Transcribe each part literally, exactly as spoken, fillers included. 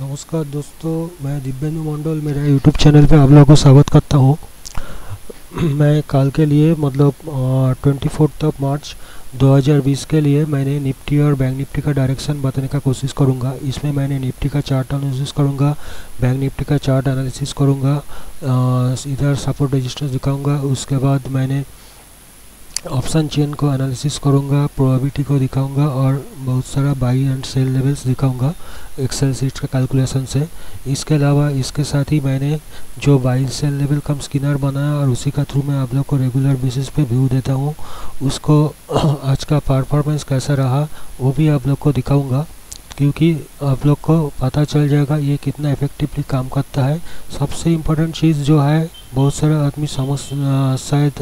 नमस्कार दोस्तों, मैं दिव्यांनु मंडल, मेरा यूट्यूब चैनल पे आप लोगों को स्वागत करता हूँ। मैं कल के लिए मतलब ट्वेंटी फोर्थ ऑफ मार्च दो हज़ार बीस के लिए मैंने निफ्टी और बैंक निफ्टी का डायरेक्शन बताने का कोशिश करूँगा। इसमें मैंने निफ्टी का चार्ट एनालिसिस करूँगा, बैंक निफ्टी का चार्ट एनालिसिस करूँगा, इधर सपोर्ट रेजिस्टेंस दिखाऊँगा, उसके बाद मैंने ऑप्शन चेन को एनालिसिस करूँगा, प्रोबेबिलिटी को दिखाऊँगा और बहुत सारा बाई एंड सेल लेवल्स दिखाऊँगा एक्सेल सीट का कैलकुलेशन से। इसके अलावा इसके साथ ही मैंने जो buy sell level cum screener बनाया और उसी का थ्रू मैं आप लोग को रेगुलर बेसिस पे व्यू देता हूँ, उसको आज का परफॉर्मेंस कैसा रहा वो भी आप लोग को दिखाऊँगा, क्योंकि आप लोग को पता चल जाएगा ये कितना इफेक्टिवली काम करता है। सबसे इम्पोर्टेंट चीज़ जो है बहुत सारे आदमी समझ शायद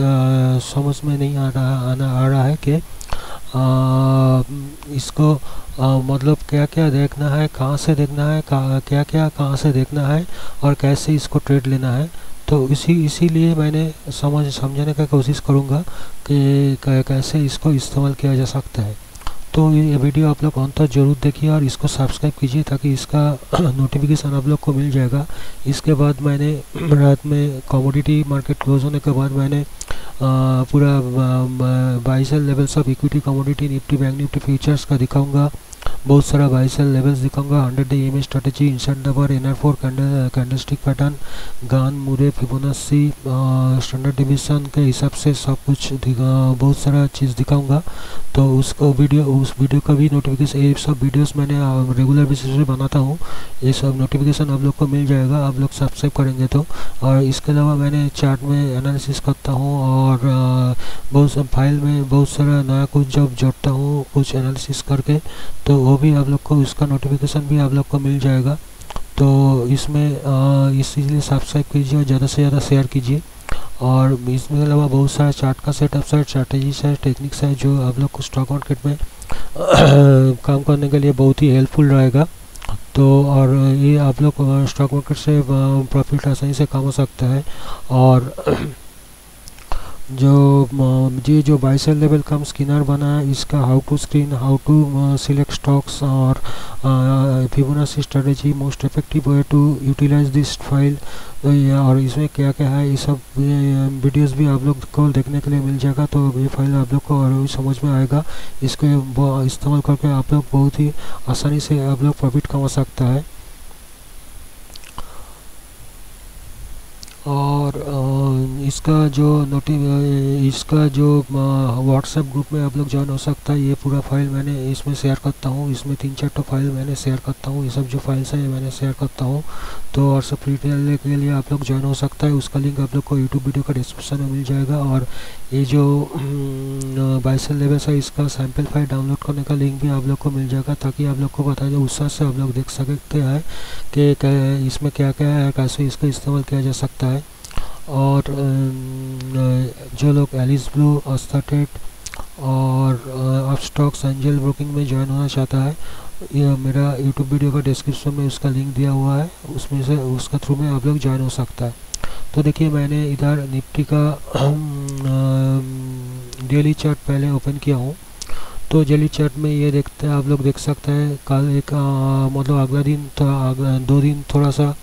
समझ में नहीं आ रहा आना आ रहा है कि इसको आ, मतलब क्या क्या देखना है, कहाँ से देखना है, क्या क्या कहाँ से देखना है और कैसे इसको ट्रेड लेना है। तो इसी इसीलिए मैंने समझ समझाने का कोशिश करूँगा कि कैसे इसको इस्तेमाल किया जा सकता है। तो ये वीडियो आप लोग अंत तक जरूर देखिए और इसको सब्सक्राइब कीजिए ताकि इसका नोटिफिकेशन आप लोग को मिल जाएगा। इसके बाद मैंने रात में कमोडिटी मार्केट क्लोज होने के बाद मैंने आ, पूरा buy sell levels of equity, commodity, Nifty, bank Nifty futures का दिखाऊंगा, बहुत सारा बाई सेल लेवल्स दिखाऊंगा, hundred day EMA strategy, instant number, N R four candle candlestick pattern, Gann, Murrey, Fibonacci, standard division के हिसाब से सब कुछ बहुत सारा चीज़ दिखाऊंगा। तो उसको वीडियो उस वीडियो का भी नोटिफिकेशन, ये सब वीडियोस मैंने रेगुलर बेसिस पे बनाता हूँ, ये सब नोटिफिकेशन आप लोग को मिल जाएगा आप लोग सब्सक्राइब करेंगे तो। और इसके अलावा मैंने चार्ट में एनालिसिस करता हूँ और बहुत फाइल में बहुत सारा नया कुछ जब जोड़ता हूँ कुछ एनालिसिस करके, तो वो भी आप लोग को उसका नोटिफिकेशन भी आप लोग को मिल जाएगा। तो इसमें इसीलिए सब्सक्राइब कीजिए और ज़्यादा से ज़्यादा शेयर कीजिए। और इसके अलावा बहुत सारा चार्ट का सेटअप है, स्ट्रैटेजी है, टेक्निक्स है, जो आप लोग को स्टॉक मार्केट में काम करने के लिए बहुत ही हेल्पफुल रहेगा। तो और ये आप लोग स्टॉक मार्केट से प्रॉफिट आसानी से कमा सकता है। और जो ये जो buy sell level cum screener बना है, इसका how to screen, how to select stocks और Fibonacci strategy, most effective way to utilise this file, और इसमें क्या क्या है, ये सब वीडियोस भी आप लोग को देखने के लिए मिल जाएगा। तो ये फाइल आप लोग को और भी समझ में आएगा, इसको इस्तेमाल करके आप लोग बहुत ही आसानी से आप लोग प्रॉफिट कमा सकता है। और इसका जो नोटि इसका जो व्हाट्सएप ग्रुप में आप लोग ज्वाइन हो सकता है। ये पूरा फाइल मैंने इसमें शेयर करता हूँ, इसमें तीन चार तो फाइल मैंने शेयर करता हूँ, ये सब जो फाइल्स हैं मैंने शेयर करता हूँ। तो और सब फ्री ट्रायल के लिए आप लोग ज्वाइन हो सकता है, उसका लिंक आप लोग को यूट्यूब वीडियो का डिस्क्रिप्शन में मिल जाएगा। और ये जो बाई सेल लेवल्स है, इसका सैम्पल फाइल डाउनलोड करने का लिंक भी आप लोग को मिल जाएगा, ताकि आप लोग को पता चले, उत्साह से आप लोग देख सकते हैं कि इसमें क्या क्या है, कैसे इसका इस्तेमाल किया जा सकता है। और जो लोग एलिस ब्लू, आस्था ट्रेड और आप स्टॉक्स, एंजेल ब्रोकिंग में ज्वाइन होना चाहता है, यह मेरा यूट्यूब वीडियो का डिस्क्रिप्शन में उसका लिंक दिया हुआ है, उसमें से उसका थ्रू में आप लोग ज्वाइन हो सकता है। तो देखिए, मैंने इधर निफ्टी का डेली चार्ट पहले ओपन किया हूँ। तो डेली चार्ट में ये देखते हैं आप लोग, देख सकते हैं कल एक आ, मतलब अगला दिन थोड़ा दो दिन थोड़ा सा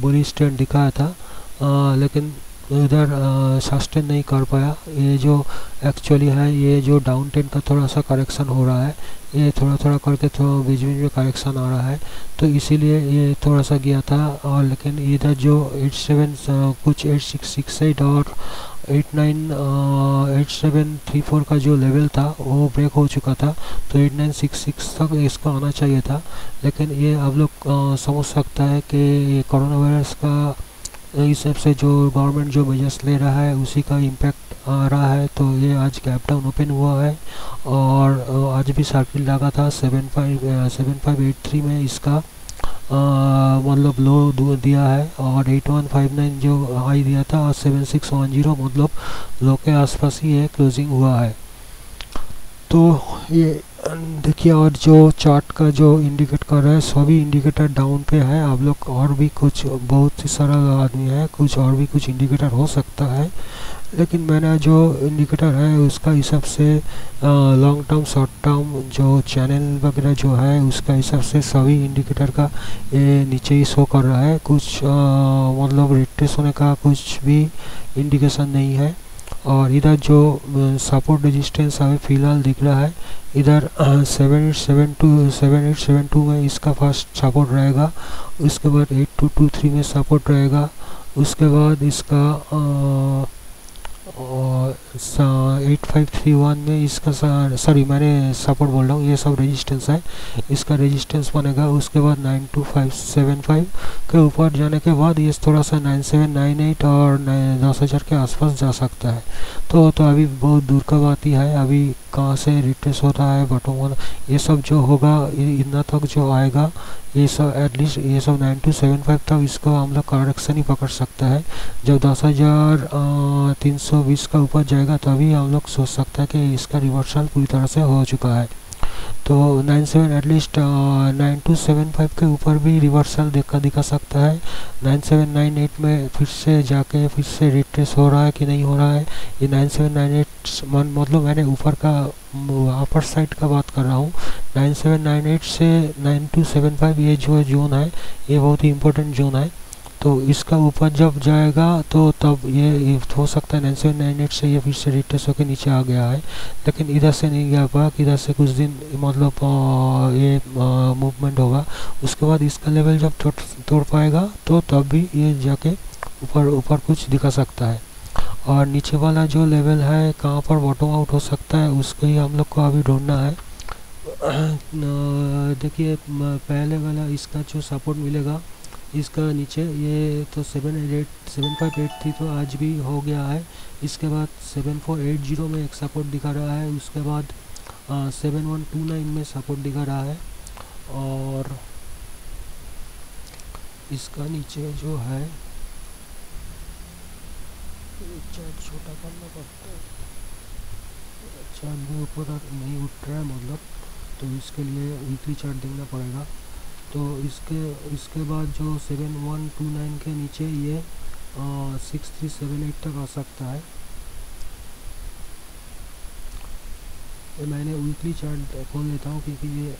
बुलिश ट्रेंड दिखाया था, आ, लेकिन इधर सस्टेन नहीं कर पाया। ये जो एक्चुअली है, ये जो डाउन ट्रेंड का थोड़ा सा करेक्शन हो रहा है, ये थोड़ा थोड़ा करके थोड़ा बीच बीच में करेक्शन आ रहा है, तो इसीलिए ये थोड़ा सा गया था। और लेकिन इधर जो एट सेवन कुछ एट सिक्स सिक्स एट और eight nine eight seven three four का जो लेवल था वो ब्रेक हो चुका था, तो एट नाइन सिक्स सिक्स तक इसको आना चाहिए था। लेकिन ये आप लोग समझ सकता है कि कोरोना वायरस का इस हिसाब से जो गवर्नमेंट जो मेजर्स ले रहा है उसी का इम्पैक्ट आ रहा है। तो ये आज गैप डाउन ओपन हुआ है और आज भी सर्किल लगा था seven five seven five eight three में, इसका मतलब लो दिया है, और एट वन फाइव नाइन जो हाई दिया था, और सेवन सिक्स वन जीरो मतलब लो के आसपास ही ये क्लोजिंग हुआ है। तो ये देखिए, और जो चार्ट का जो इंडिकेट कर रहा है सभी इंडिकेटर डाउन पे है। आप लोग और भी कुछ बहुत ही सारा आदमी है, कुछ और भी कुछ इंडिकेटर हो सकता है, लेकिन मैंने जो इंडिकेटर है उसका हिसाब से लॉन्ग टर्म शॉर्ट टर्म जो चैनल वगैरह जो है उसका हिसाब से सभी इंडिकेटर का ये नीचे ही शो कर रहा है। कुछ मतलब रिट्रेस होने का कुछ भी इंडिकेशन नहीं है। और इधर जो सपोर्ट रेजिस्टेंस हमें फ़िलहाल दिख रहा है, इधर seven eight seven two seven eight seven two में इसका फर्स्ट सपोर्ट रहेगा, उसके बाद एट टू टू थ्री में सपोर्ट रहेगा, उसके बाद इसका एट फाइव थ्री वन में इसका सॉरी मैंने सपोर्ट बोल रहा हूँ, ये सब रेजिस्टेंस है, इसका रेजिस्टेंस बनेगा। उसके बाद nine two five seven five के ऊपर जाने के बाद ये थोड़ा सा नाइन सेवन नाइन एट और दस हज़ार के आसपास जा सकता है। तो तो अभी बहुत दूर का बात ही है, अभी कहाँ से रिट्रेस होता है, बॉटम होना, ये सब जो होगा इतना तक जो आएगा ये सब एटलीस्ट ये सब नाइन टू सेवन फाइव तक इसको हम लोग करेक्शन ही पकड़ सकता है। जब दस हज़ार तीन सौ बीस का ऊपर जाएगा तभी हम लोग सोच सकते हैं कि इसका रिवर्सल पूरी तरह से हो चुका है। तो nine seven at least nine two seven five के ऊपर भी रिवर्सल देखा दिखा सकता है। नाइन सेवन नाइन एट में फिर से जाके फिर से रिट्रेस हो रहा है कि नहीं हो रहा है, ये नाइन सेवन नाइन एट मन मतलब मैंने ऊपर का अपर साइड का बात कर रहा हूँ। नाइन सेवन नाइन एट से नाइन टू सेवन फाइव ये जो जोन है ये बहुत ही इंपॉर्टेंट जोन है। तो इसका ऊपर जब जाएगा तो तब ये हो सकता है नाइन सेवन नाइन एट से ये फिर से रिट्रेस होकर नीचे आ गया है, लेकिन इधर से नहीं गया पा, इधर से कुछ दिन मतलब ये मूवमेंट होगा। उसके बाद इसका लेवल जब तोड़, तोड़ पाएगा तो तब भी ये जाके ऊपर ऊपर कुछ दिखा सकता है। और नीचे वाला जो लेवल है कहाँ पर बॉटम आउट हो सकता है उसको ही हम लोग को अभी ढूंढना है। देखिए, पहले वाला इसका जो सपोर्ट मिलेगा इसका नीचे ये तो seven eight seven five eight थी तो आज भी हो गया है। इसके बाद सेवन फोर एट जीरो में एक सपोर्ट दिखा रहा है, उसके बाद सेवन वन टू नाइन में सपोर्ट दिखा रहा है, और इसका नीचे जो है चार्ट छोटा करना पड़ता है, चार्ट भी ऊपर नहीं उठ रहा है मतलब, तो इसके लिए वीकली चार्ट देखना पड़ेगा। तो इसके इसके बाद जो सेवन वन टू नाइन के नीचे ये सिक्स थ्री सेवन एट तक आ सकता है। तो मैंने वीकली चार्ट खोल लेता हूँ क्योंकि ये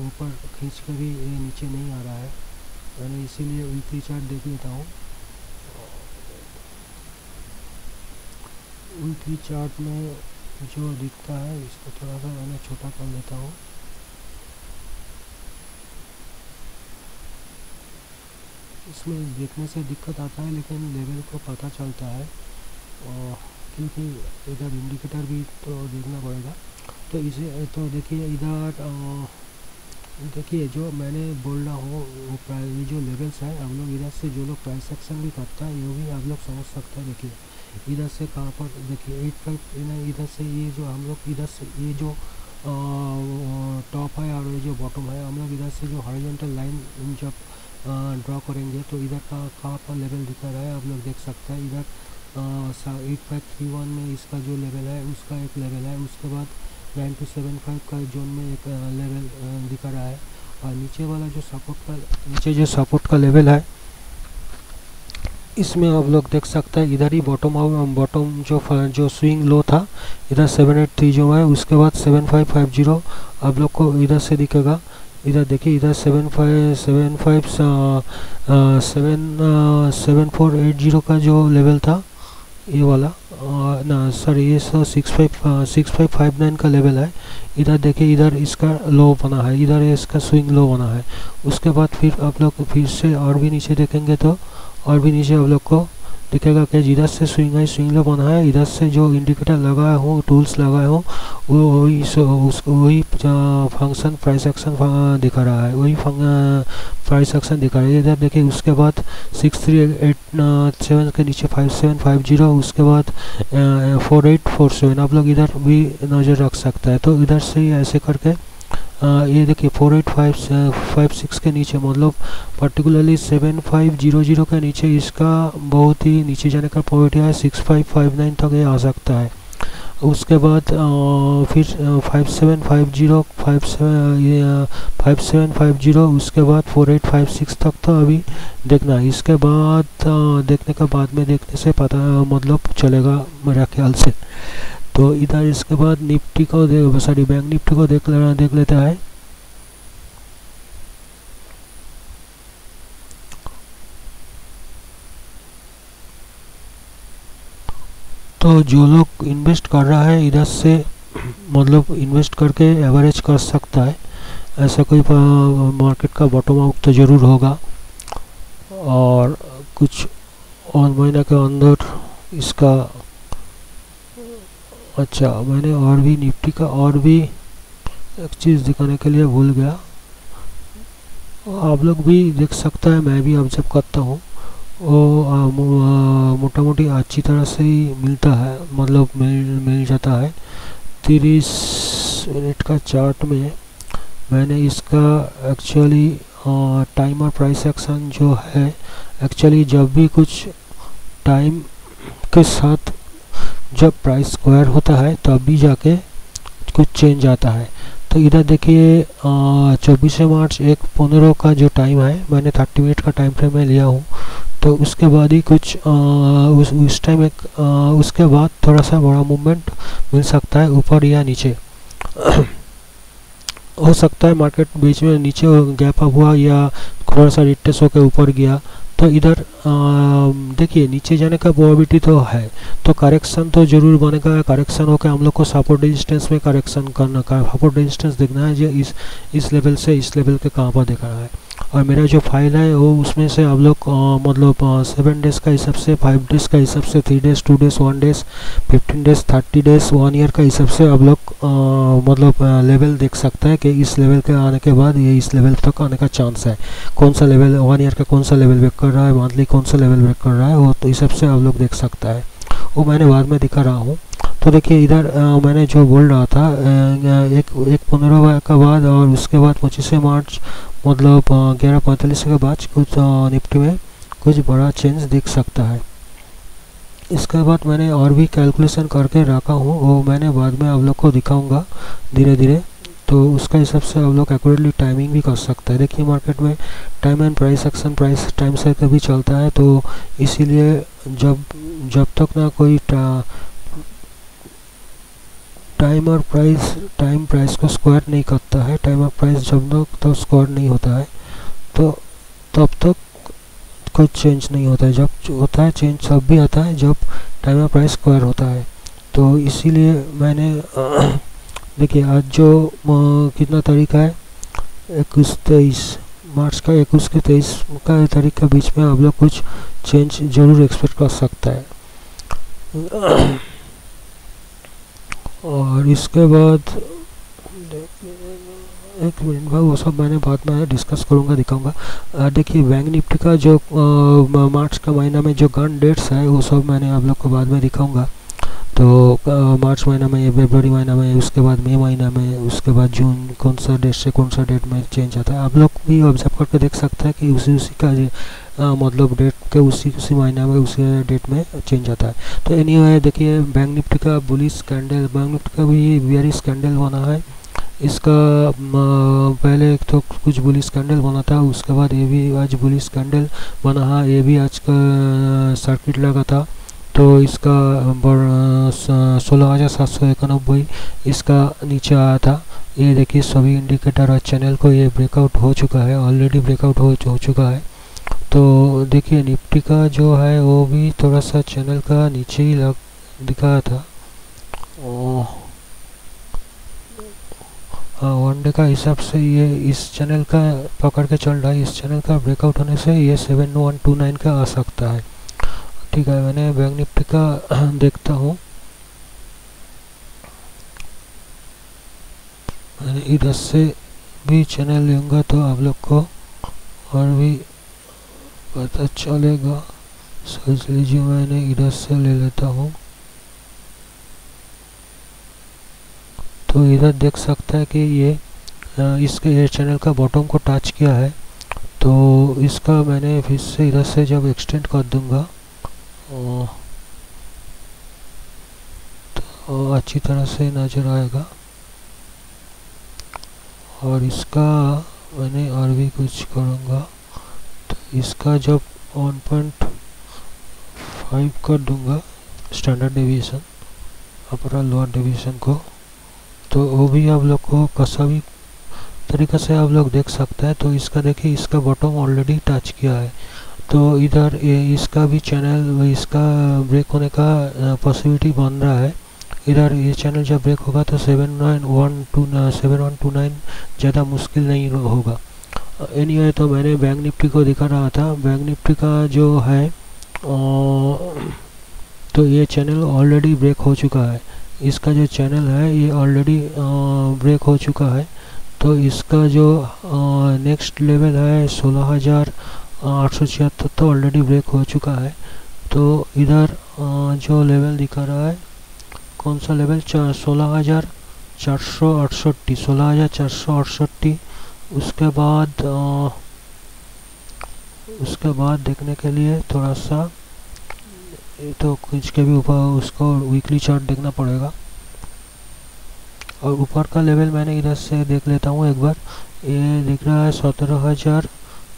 ऊपर खींच के भी ये नीचे नहीं आ रहा है, मैंने इसीलिए वीकली चार्ट देख लेता हूँ। वीकली चार्ट में जो दिखता है इसको थोड़ा सा मैंने छोटा कर लेता हूँ। इसमें देखने से दिक्कत आता है लेकिन लेवल को पता चलता है, और क्योंकि इधर इंडिकेटर भी तो देखना पड़ेगा। तो इसे तो देखिए, इधर देखिए जो मैंने बोल रहा हूँ वो प्राइस जो लेवल्स है हम लोग इधर से जो लोग प्राइस एक्शन भी करता है ये भी आप लोग समझ सकते हैं। देखिए इधर से कहाँ पर, देखिए एट फाइव इधर से ये जो हम लोग इधर से ये जो टॉप है और ये जो बॉटम है हम लोग इधर से जो हॉरिजॉन्टल लाइन जब ड्रॉ करेंगे तो इधर का कहाँ पर लेवल दिखा रहा है आप लोग देख सकते हैं। इधर एट फाइव थ्री वन में इसका जो लेवल है उसका एक लेवल है, उसके बाद नाइन टू सेवन फाइव का जोन में एक लेवल दिखा रहा है, और नीचे वाला जो सपोर्ट का नीचे जो सपोर्ट का लेवल है इसमें आप लोग देख सकते हैं। इधर ही बॉटम आउट बॉटम जो जो स्विंग लो था इधर सेवन एट थ्री जो है, उसके बाद सेवन फाइव फाइव जीरो आप लोग को इधर से दिखेगा। इधर देखिए इधर seven five seven five seven seven four eight zero का जो लेवल था ये वाला आ, ना सॉरी ये so six five six five five nine का लेवल है। इधर देखिए इधर इसका लो बना है, इधर इसका स्विंग लो बना है। उसके बाद फिर आप लोग फिर से और भी नीचे देखेंगे तो और भी नीचे आप लोग को दिखेगा कि इधर से स्विंग है, स्विंग लो बना है। इधर से जो इंडिकेटर लगाए हो, टूल्स लगाए हो, वो वही वही फंक्शन प्राइस एक्शन दिखा रहा है, वही प्राइस एक्शन दिखा रहा है। इधर देखिए उसके बाद सिक्स थ्री एट सेवन के नीचे फाइव सेवन फाइव जीरो, उसके बाद फोर एट फोर सेवन आप लोग इधर भी नज़र रख सकता है। तो इधर से ऐसे करके आ, ये देखिए four eight five five six के नीचे मतलब particularly seven five zero zero के नीचे इसका बहुत ही नीचे जाने का प्रॉपर्टी है। सिक्स फाइव फाइव नाइन तक ये आ सकता है। उसके बाद फिर five seven five zero five seven five zero उसके बाद फोर एट फाइव सिक्स तक था। अभी देखना इसके बाद देखने का बाद में देखने से पता मतलब चलेगा मेरा ख्याल से। तो इधर इसके बाद निफ्टी को देख सॉरी बैंक निफ्टी को देख लेना देख लेते हैं। तो जो लोग इन्वेस्ट कर रहा है इधर से मतलब इन्वेस्ट करके एवरेज कर सकता है, ऐसा कोई मार्केट का बॉटम आउट तो ज़रूर होगा और कुछ और महीना के अंदर इसका। अच्छा मैंने और भी निफ्टी का और भी एक चीज़ दिखाने के लिए भूल गया, आप लोग भी देख सकता है, मैं भी ऑब्जर्व करता हूँ। वो मोटा मोटी अच्छी तरह से ही मिलता है मतलब मिल मिल जाता है। तीस मिनट का चार्ट में मैंने इसका एक्चुअली टाइम और प्राइस एक्शन जो है एक्चुअली जब भी कुछ टाइम के साथ जब प्राइस स्क्वायर होता है तब भी जाके कुछ चेंज आता है। तो इधर देखिए चौबीस मार्च एक पंद्रह का जो टाइम है मैंने तीस मिनट का टाइम फ्रेम में लिया हूँ। तो उसके बाद ही कुछ आ, उस उस टाइम एक आ, उसके बाद थोड़ा सा बड़ा मूवमेंट मिल सकता है ऊपर या नीचे। हो सकता है मार्केट बीच में नीचे गैप अप हुआ या थोड़ा सा रिट्रेस होकर ऊपर गया। तो इधर देखिए नीचे जाने का प्रोबेबिलिटी तो है, तो करेक्शन तो जरूर बनेगा। करेक्शन होकर हम लोग को सपोर्ट रेजिस्टेंस में करेक्शन करना का सपोर्ट रेजिस्टेंस देखना है जो इस इस लेवल से इस लेवल के कहाँ पर देखना है। और मेरा जो फाइल है वो उसमें से आप लोग मतलब सेवन डेज़ का हिसाब से, फाइव डेज़ का हिसाब से, three days, two days, one days, fifteen days, thirty days, one year का हिसाब से आप लोग मतलब लेवल देख सकते हैं कि इस लेवल के आने के बाद ये इस लेवल तक आने का चांस है। कौन सा लेवल वन ईयर का कौन सा लेवल ब्रेक कर रहा है, मंथली कौन सा लेवल ब्रेक कर रहा है, वो तो हिसाब से आप लोग देख सकता है, वो मैंने बाद में दिखा रहा हूँ। तो देखिए इधर मैंने जो बोल रहा था एक एक पंद्रह का बाद और उसके बाद पच्चीस मार्च मतलब ग्यारह पैंतालीस के बाद कुछ निफ्टी में कुछ बड़ा चेंज दिख सकता है। इसके बाद मैंने और भी कैलकुलेशन करके रखा हूँ, वो मैंने बाद में आप लोग को दिखाऊंगा धीरे धीरे। तो उसका हिसाब से आप लोग एक्यूरेटली टाइमिंग भी कर सकते हैं। देखिए मार्केट में time and price action price time cycle भी चलता है, तो इसीलिए जब जब तक ना कोई टाइम और प्राइस टाइम प्राइस को स्क्वायर नहीं करता है, टाइम और प्राइस जब तक तो स्क्वायर नहीं होता है तो तब तक कोई चेंज नहीं होता है। जब होता है चेंज तब भी आता है जब टाइम और प्राइस स्क्वायर होता है। तो इसीलिए मैंने देखिए आज जो कितना तारीख है इक्कीस तेईस मार्च का इक्कीस के तेईस का तारीख के बीच में आप लोग कुछ चेंज जरूर एक्सपेक्ट कर सकता है। और इसके बाद एक मिनट भाई वो सब मैंने बाद में डिस्कस करूंगा दिखाऊंगा। देखिए बैंक निफ्टी का जो आ, मार्च का महीना में जो गन डेट्स है वो सब मैंने आप लोग को बाद में दिखाऊंगा। तो आ, मार्च महीना में, फरवरी महीना में, उसके बाद मई महीना में, उसके बाद जून कौन सा डेट से कौन सा डेट में चेंज आता है आप लोग भी ऑब्जर्व करके देख सकते हैं कि उसी उसी का आ, मतलब डेट के उसी उसी महीना में उसी डेट में चेंज आता है। तो एनीवे देखिए बैंक निफ्टी का बुलिश कैंडल, बैंक निफ्टी का भी बेयरिश कैंडल बना है। इसका पहले तो कुछ बुलिश कैंडल बना था, उसके बाद ये भी आज बुलिश कैंडल बना है, ये भी आज का सर्किट लगा था। तो इसका सोलह हज़ार सात सौ इक्यानबे इसका नीचे आया था। ये देखिए सभी इंडिकेटर और चैनल को ये ब्रेकआउट हो चुका है, ऑलरेडी ब्रेकआउट हो, हो चुका है। तो देखिए निफ्टी का जो है वो भी थोड़ा सा चैनल का नीचे ही लग दिखाया था। हाँ वन डे का हिसाब से ये इस चैनल का पकड़ के चल रहा है, इस चैनल का ब्रेकआउट होने से ये सेवन वन टू नाइन का आ सकता है। ठीक है मैंने बैंक निफ्टी का देखता हूँ, मैंने इधर से भी चैनल लूँगा तो आप लोग को और भी पता चलेगा। सोच लीजिए मैंने इधर से ले लेता हूँ, तो इधर देख सकता है कि ये इसके चैनल का बॉटम को टच किया है। तो इसका मैंने फिर से इधर से जब एक्सटेंड कर दूंगा और अच्छी तरह से नजर आएगा। और इसका मैंने और भी कुछ करूँगा, तो इसका जब वन पॉइंट फाइव कर दूँगा स्टैंडर्ड डेविएशन अपना लोअर डेविएशन को, तो वो भी आप लोग को कसा भी तरीक़े से आप लोग देख सकते हैं। तो इसका देखिए, इसका बॉटम ऑलरेडी टच किया है, तो इधर इसका भी चैनल इसका ब्रेक होने का पॉसिबिलिटी बन रहा है। इधर ये चैनल जब ब्रेक होगा तो seven nine one two seven one two nine ज़्यादा मुश्किल नहीं होगा। एनीवे तो मैंने बैंक निफ्टी को दिखा रहा था, बैंक निफ्टी का जो है तो ये चैनल ऑलरेडी ब्रेक हो चुका है, इसका जो चैनल है ये ऑलरेडी ब्रेक हो चुका है। तो इसका जो नेक्स्ट लेवल है सोलह हज़ार आठ सौ छिहत्तर तो ऑलरेडी ब्रेक हो चुका है। तो इधर जो लेवल दिखा रहा है कौन सा लेवल, चार सोलह हज़ार चार सौ अड़सठी सोलह हज़ार चार सौ अड़सठी उसके बाद आ, उसके बाद देखने के लिए थोड़ा सा तो कुछ के भी ऊपर उसको वीकली चार्ट देखना पड़ेगा। और ऊपर का लेवल मैंने इधर से देख लेता हूँ एक बार, ये दिख रहा है सत्रह हज़ार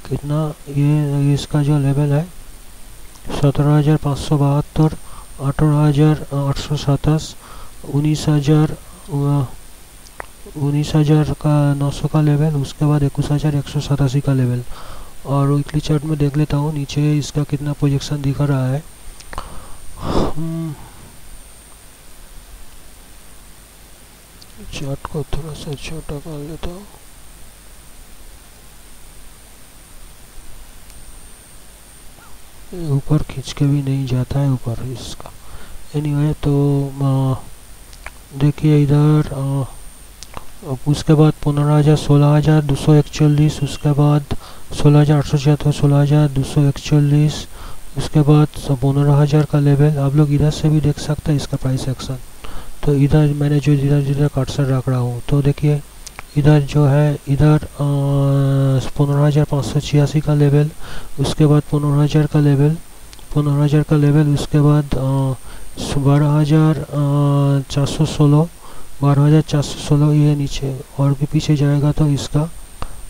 कितना, ये इसका जो लेवल है सत्रह हज़ार पाँच सौ बहत्तर, अठारह हज़ार आठ सौ सत्ताईस, उन्नीस हज़ार उन्नीस हज़ार का नौ सौ का लेवल, उसके बाद इक्कीस हज़ार एक सौ सतासी का लेवल। और वीकली चार्ट में देख लेता हूँ नीचे इसका कितना पोजीशन दिखा रहा है। चार्ट को थोड़ा सा छोटा कर लेता हूँ। ऊपर खींच के भी नहीं जाता है ऊपर इसका। एनीवे तो देखिए इधर अब उसके बाद पंद्रह हज़ार सोलह हज़ार दो सौ इकतालीस, उसके बाद सोलह हज़ार आठ सौ छिहत्तर सोलह हज़ार दो सौ इकतालीस, उसके बाद पंद्रह हज़ार का लेवल आप लोग इधर से भी देख सकते हैं इसका प्राइस एक्शन। तो इधर मैंने जो इधर जिधर कटसर रख रहा हूँ, तो देखिए इधर जो है इधर पंद्रह हज़ार पाँच सौ छियासी का लेवल, उसके बाद पंद्रह हज़ार का लेवल पंद्रह हज़ार का लेवल, उसके बाद बारह हज़ार चार सौ सोलह बारह हज़ार चार सौ सोलह ये नीचे और भी पीछे जाएगा तो इसका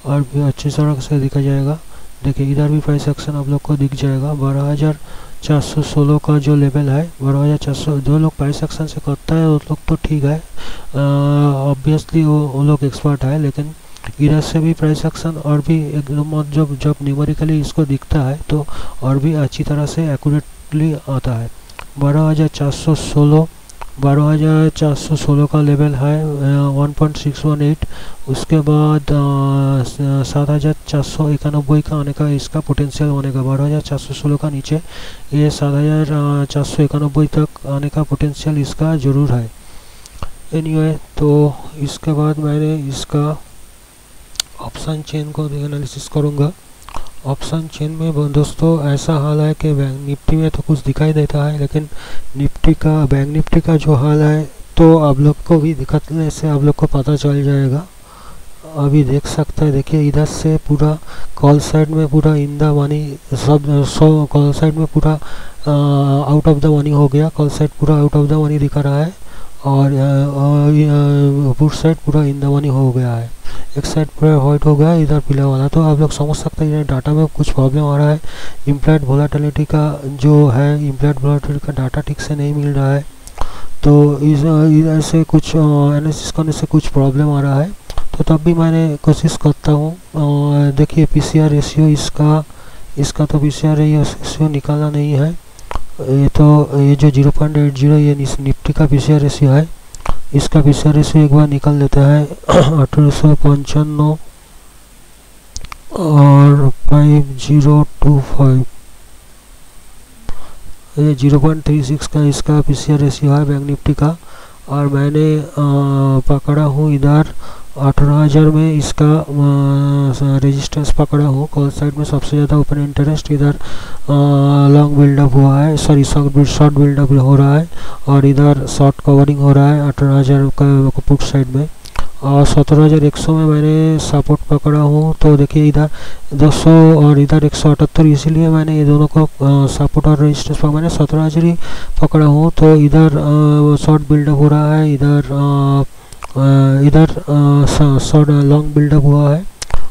और भी अच्छी तरह से दिखा जाएगा। देखिए इधर भी प्राइस एक्शन आप लोग को दिख जाएगा। बारह हज़ार चार सौ सोलह का जो लेवल है बारह हज़ार चार सौ जो लोग प्राइस एक्शन से करता है वो लोग तो ठीक है, ऑब्वियसली वो वो लोग एक्सपर्ट है, लेकिन इधर से भी प्राइस एक्शन और भी एकदम जब जब न्यूमेरिकली इसको दिखता है तो और भी अच्छी तरह से एक्यूरेटली आता है। बारह हज़ार चार सौ सोलह बारह हज़ार चार सौ सोलह का लेवल है one point six one eight, उसके बाद सात हज़ार चार सौ इक्यानबे का आने का इसका पोटेंशियल होने का। बारह हज़ार चार सौ सोलह का नीचे ये सात हज़ार चार सौ इक्यानबे तक आने का पोटेंशियल इसका ज़रूर है। एनीवे तो इसके बाद मैंने इसका ऑप्शन चेन को एनालिसिस करूँगा। ऑप्शन चेन में दोस्तों ऐसा हाल है कि बैंक निफ्टी में तो कुछ दिखाई देता है, लेकिन निफ्टी का बैंक निफ्टी का जो हाल है तो आप लोग को भी दिखाने से आप लोग को पता चल जाएगा। अभी देख सकते हैं, देखिए इधर से पूरा कॉल साइड में पूरा इन द मनी सब सौ कॉल साइड में पूरा आउट ऑफ द मनी हो गया, कॉल साइड पूरा आउट ऑफ द मनी दिखा रहा है और पुट साइड पूरा इन द मनी हो गया है, एक साइड पूरा वाइट हो गया इधर पीला वाला। तो आप लोग समझ सकते हैं डाटा में कुछ प्रॉब्लम आ रहा है, इम्प्लाइड वोलेटिलिटी का जो है इम्प्लाइड वोलेटिलिटी का डाटा ठीक से नहीं मिल रहा है, तो इधर से कुछ एनालिसिस करने से कुछ प्रॉब्लम आ रहा है। तो तब भी मैंने कोशिश करता हूँ। देखिए पीसीआर रेशियो इसका इसका तो पीसीआर रेशियो निकाला नहीं है, ये तो ये जो जीरो पॉइंट एट जीरो ये निफ्टी का पीसीआर रेशियो है, इसका पीसीआर रेशियो एक बार निकाल लेता है अठारह सौ पंचानवे और फाइव ज़ीरो टू फाइव, ये जीरो पॉइंट थ्री सिक्स का इसका पीसीआर रेशियो है बैंक निफ्टी का। और मैंने पकड़ा हूँ इधर अठारह हज़ार में इसका रेजिस्टेंस पकड़ा हूँ, कॉल साइड में सबसे ज़्यादा ओपन इंटरेस्ट, इधर लॉन्ग बिल्डअप हुआ है सॉरी शॉर्ट बिल्डअप हो रहा है और इधर शॉर्ट कवरिंग हो रहा है अठारह हज़ार का पुट साइड में। और सत्रह हज़ार एक सौ में मैंने सपोर्ट पकड़ा हूँ, तो देखिए इधर दो सौ और इधर एक सौ अठहत्तर, इसीलिए मैंने ये दोनों को सपोर्ट और रेजिस्टेंस पर मैंने सत्रह हज़ार ही पकड़ा हूँ। तो इधर शॉर्ट बिल्डअप हो रहा है, इधर आ, इधर शॉर्ट लॉन्ग बिल्डअप हुआ है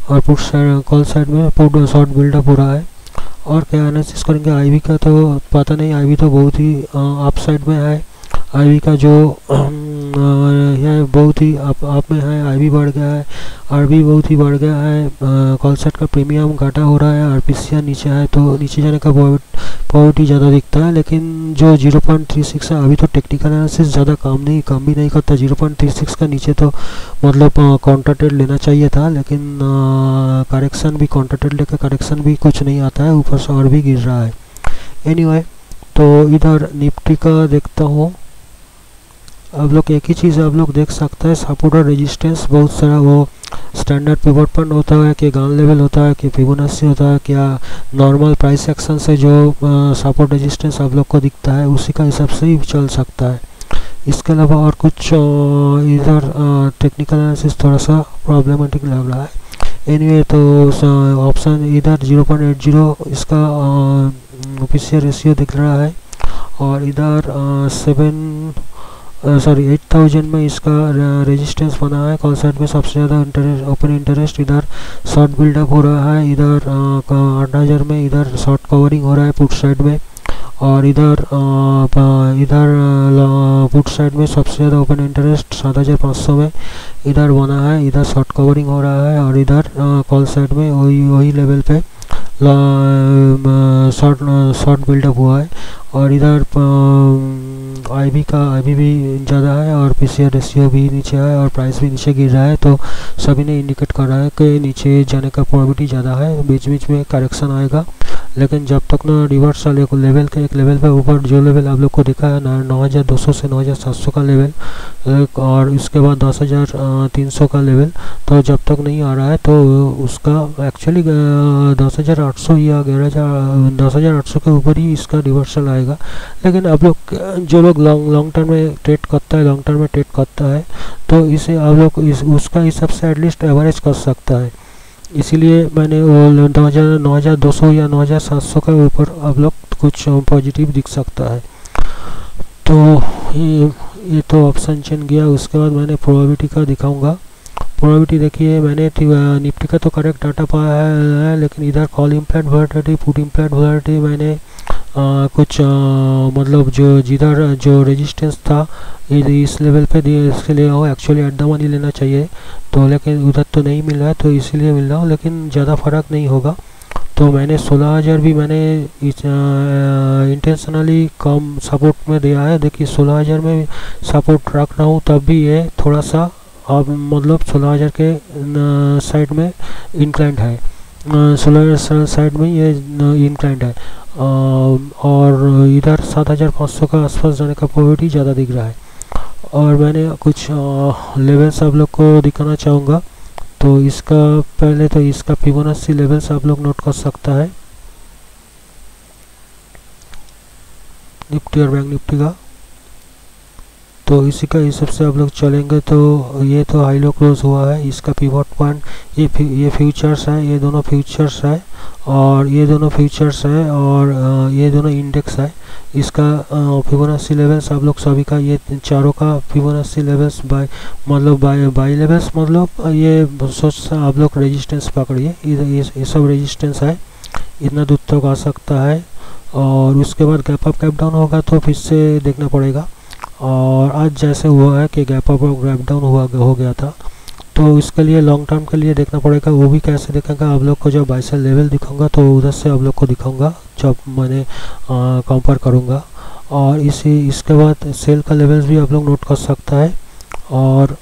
और पुट साइड कॉल साइड में पुट शॉर्ट बिल्डअप हो रहा है। और क्या एनालिसिस करेंगे आईवी का, तो पता नहीं, आईवी तो बहुत ही अप साइड में है, आईवी का जो है बहुत ही आप, आप में है, आईवी बढ़ गया है, आरबी बहुत ही बढ़ गया है, कॉल साइड का प्रीमियम घाटा हो रहा है, आरपीसीआर नीचे है, तो नीचे जाने का बहुत बहुत ही ज़्यादा दिखता है। लेकिन जो ज़ीरो पॉइंट थ्री सिक्स है अभी तो टेक्निकल एनालिसिस ज़्यादा काम नहीं काम भी नहीं करता, ज़ीरो पॉइंट थ्री सिक्स का नीचे तो मतलब काउंटर ट्रेड लेना चाहिए था, लेकिन करेक्शन भी काउंटर ट्रेड लेकर करेक्शन भी कुछ नहीं आता है, ऊपर से और भी गिर रहा है। एनीवे तो इधर निफ्टी का देखता हूँ, आप लोग एक ही चीज़ आप लोग देख सकते हैं, सपोर्ट और रेजिस्टेंस बहुत सारा, वो स्टैंडर्ड पिवट पॉइंट होता है कि गान लेवल होता है कि फिबोनाची होता है, क्या नॉर्मल प्राइस एक्शन से जो सपोर्ट रेजिस्टेंस आप लोग को दिखता है उसी का हिसाब से ही चल सकता है। इसके अलावा और कुछ इधर टेक्निकल एनालिसिस थोड़ा सा प्रॉब्लमेटिक लग रहा है। एनीवे anyway, तो ऑप्शन इधर ज़ीरो पॉइंट एट ज़ीरो इसका ओपीसी रेशियो दिख रहा है, और इधर सेवन सॉरी एट थाउजेंड में इसका रेजिस्टेंस बना है। कॉल साइड में सबसे ज़्यादा इंटरेस्ट ओपन इंटरेस्ट, इधर शॉर्ट बिल्डअप हो रहा है, इधर आठ हज़ार में इधर शॉर्ट कवरिंग हो रहा है पुट साइड में, और इधर इधर पुट साइड में सबसे ज़्यादा ओपन इंटरेस्ट सात हज़ार पाँच सौ में इधर बना है, इधर शॉर्ट कवरिंग हो रहा है, और इधर कॉल साइड में वही वही लेवल पे शॉर्ट शॉर्ट बिल्डअप हुआ है, और इधर आईबी का आईबी भी ज़्यादा है और पीसीआर रेशियो भी नीचे है और प्राइस भी नीचे गिर रहा है, तो सभी ने इंडिकेट कर रहा है कि नीचे जाने का प्रॉबिलिटी ज़्यादा है, बीच बीच में करेक्शन आएगा, लेकिन जब तक ना रिवर्सल एक लेवल के एक लेवल पर ऊपर जो लेवल आप लोग को दिखा है ना नौ हज़ार दो सौ से नौ हज़ार सात सौ का लेवल और उसके बाद दस हज़ार तीन सौ का लेवल, तो जब तक नहीं आ रहा है तो उसका एक्चुअली दस हज़ार आठ सौ या ग्यारह हज़ार दस हज़ार आठ सौ के ऊपर ही इसका रिवर्सल आएगा। लेकिन आप लोग जो लोग लॉन्ग लॉन्ग टर्म में ट्रेड करता है लॉन्ग टर्म में ट्रेड करता है तो इसे आप लोग इस, उसका हिसाब से एटलीस्ट एवरेज कर सकता है, इसीलिए मैंने वो नौ हज़ार नौ हज़ार दो सौ या नौ हज़ार सात सौ के ऊपर अब लोग कुछ पॉजिटिव दिख सकता है। तो ये, ये तो ऑप्शन चेन गया, उसके बाद मैंने प्रोबेबिलिटी का दिखाऊंगा। प्रोबेबिलिटी देखिए मैंने निफ्टी का तो करेक्ट डाटा पाया है, लेकिन इधर call implied volatility put implied volatility मैंने आ, कुछ आ, मतलब जो जिधर जो रेजिस्टेंस था इस लेवल पे दिए इसके लिए हो एक्चुअली एट द मनी लेना चाहिए, तो लेकिन उधर तो नहीं मिला है तो इसीलिए मिल रहा हूँ, लेकिन ज़्यादा फर्क नहीं होगा। तो मैंने सोलह हज़ार भी मैंने इंटेंशनली कम सपोर्ट में दिया है, देखिए सोलह हज़ार में सपोर्ट रख रहा हूँ, तब भी ये थोड़ा सा अब मतलब सोलह हज़ार के साइड में इंक्लाइंड है, सोलह हज़ार साइड में ये इंक्लाइंड है, आ, और इधर सात हज़ार पाँच सौ का आसपास जाने का प्रॉबिलिटी ज़्यादा दिख रहा है। और मैंने कुछ लेवल्स आप लोग को दिखाना चाहूँगा, तो इसका पहले तो इसका फिबोनाची लेवल्स आप लोग नोट कर सकता है निफ्टी और बैंक निफ्टी का, तो इसी का हिसाब से आप लोग चलेंगे। तो ये तो हाई लो क्लोज हुआ है, इसका पिवट पॉइंट ये फि, ये फ्यूचर्स है, ये दोनों फ्यूचर्स है और ये दोनों फ्यूचर्स है और ये दोनों इंडेक्स है, इसका फिबोनाची लेवल्स आप लोग सभी का ये चारों का फिबोनाची लेवल्स बाय मतलब बाय बाय लेवल्स मतलब ये सोच आप लोग रेजिस्टेंस पकड़िए, ये सब रेजिस्टेंस है, इतना दूर तक आ सकता है और उसके बाद गैप अप गैप डाउन होगा तो फिर से देखना पड़ेगा। और आज जैसे हुआ है कि गैप अप और गैप डाउन हुआ हो गया था, तो इसके लिए लॉन्ग टर्म के लिए देखना पड़ेगा, वो भी कैसे देखेंगे आप लोग को जब बाइसेल लेवल दिखाऊंगा तो उधर से आप लोग को दिखाऊंगा जब मैंने कंपेयर करूंगा। और इसी इसके बाद सेल का लेवल्स भी आप लोग नोट कर सकता है, और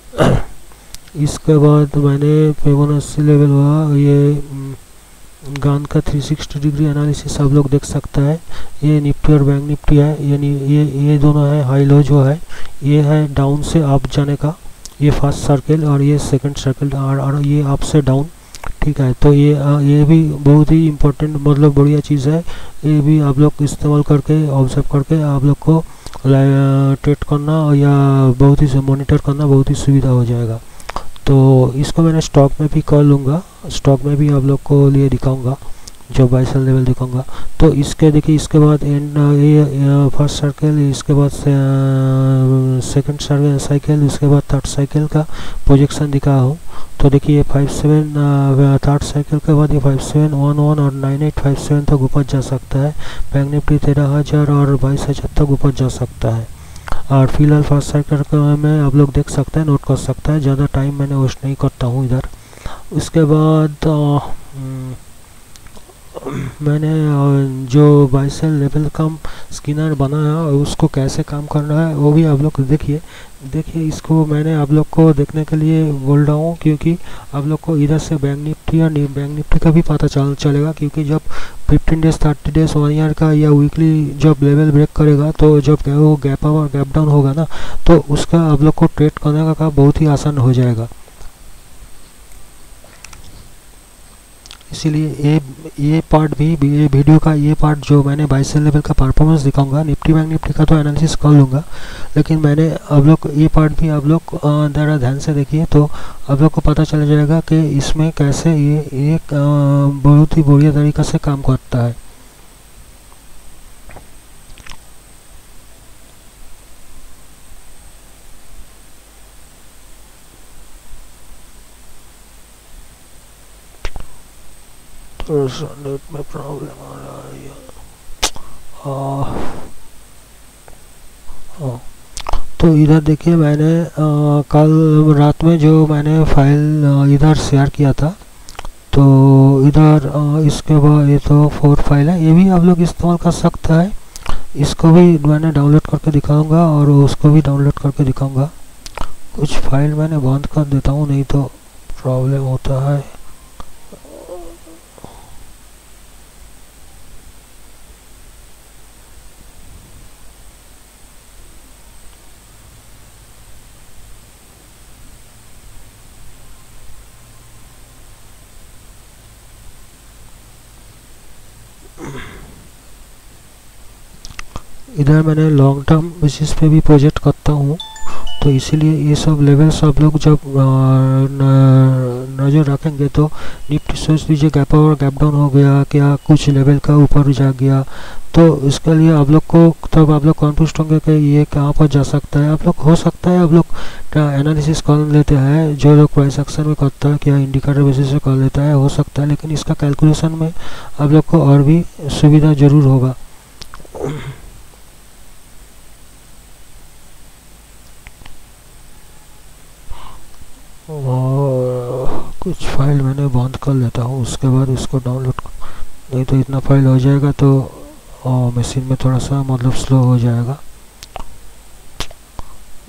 इसके बाद मैंने फिबोनाची लेवल हुआ ये गान का तीन सौ साठ डिग्री एनालिसिस आप लोग देख सकता है, ये निफ्टी और बैंक निफ्टी है, यानी ये ये दोनों है हाई लो जो है, ये है डाउन से अप जाने का, ये फर्स्ट सर्कल और ये सेकंड सर्कल और, और ये अप से डाउन, ठीक है। तो ये ये भी बहुत ही इम्पोर्टेंट मतलब बढ़िया चीज़ है, ये भी आप लोग इस्तेमाल करके ऑब्जर्व करके आप लोग को ट्रेड करना या बहुत ही मॉनिटर करना बहुत ही सुविधा हो जाएगा। तो इसको मैंने स्टॉक में भी कर लूँगा, स्टॉक में भी आप लोग को लिए दिखाऊँगा, जो बाई सेल लेवल दिखाऊँगा। तो इसके देखिए इसके बाद एंड ये फर्स्ट सर्कल, इसके बाद सेकंड सर्कल साइकिल, इसके बाद थर्ड साइकिल का प्रोजेक्शन दिखा हूँ। तो देखिए ये फाइव सेवन थर्ड साइकिल के बाद ये फाइव सेवन वन वन और नाइन एट फाइव सेवन तक ऊपर जा सकता है। बैंक निफ्टी तेरह हज़ार और बाईस हज़ार तक ऊपर जा सकता है। और फिलहाल फर्स्ट साइकिल का मैं आप लोग देख सकते हैं, नोट कर सकता है, ज़्यादा टाइम मैंने वेस्ट नहीं करता हूँ इधर। उसके बाद आ, मैंने जो बाई सेल लेवल का स्किनर बनाया और उसको कैसे काम करना है वो भी आप लोग देखिए। देखिए इसको मैंने आप लोग को देखने के लिए बोल रहा हूँ, क्योंकि आप लोग को इधर से बैंक निफ्टी और बैंक निफ्टी का भी पता चल चलेगा, क्योंकि जब fifteen days thirty days one year का या वीकली जब लेवल ब्रेक करेगा तो जब वो गैप अप और गैप डाउन होगा ना, तो उसका आप लोग को ट्रेड करने का बहुत ही आसान हो जाएगा। इसीलिए ये ये पार्ट भी ये वीडियो का ये पार्ट जो मैंने बाई सेल लेवल का परफॉर्मेंस दिखाऊंगा, निफ्टी बैंक निफ्टी का तो एनालिसिस कर लूँगा, लेकिन मैंने आप लोग ये पार्ट भी आप लोग ज़रा ध्यान से देखिए, तो आप लोग को पता चल जाएगा कि इसमें कैसे ये एक बहुत ही बढ़िया तरीक़े से काम करता है। नेट में प्रॉब्लम आ रहा है यार। तो इधर देखिए मैंने आ, कल रात में जो मैंने फाइल इधर शेयर किया था, तो इधर आ, इसके बाद ये तो फोर फाइल है, ये भी आप लोग इस्तेमाल कर सकता है। इसको भी मैंने डाउनलोड करके दिखाऊंगा और उसको भी डाउनलोड करके दिखाऊंगा। कुछ फाइल मैंने बंद कर देता हूँ, नहीं तो प्रॉब्लम होता है। इधर मैंने लॉन्ग टर्म बेसिस पे भी प्रोजेक्ट करता हूँ, तो इसीलिए ये सब लेवल्स आप लोग जब नज़र रखेंगे तो निफ्टी सोच लीजिए गैप और गैप डाउन हो गया क्या, कुछ लेवल का ऊपर जा गया, तो इसके लिए आप लोग को तब आप लोग कॉन्फ्यूज होंगे कि ये कहाँ पर जा सकता है। आप लोग हो सकता है आप लोग एनालिसिस कर लेते हैं, जो लोग प्राइस एक्शन में करता है क्या इंडिकेटर बेसिस पे कर लेता है, हो सकता है, लेकिन इसका कैलकुलेशन में आप लोग को और भी सुविधा ज़रूर होगा। और कुछ फाइल मैंने बंद कर लेता हूँ, उसके बाद उसको डाउनलोड, नहीं तो इतना फाइल हो जाएगा तो मशीन में थोड़ा सा मतलब स्लो हो जाएगा।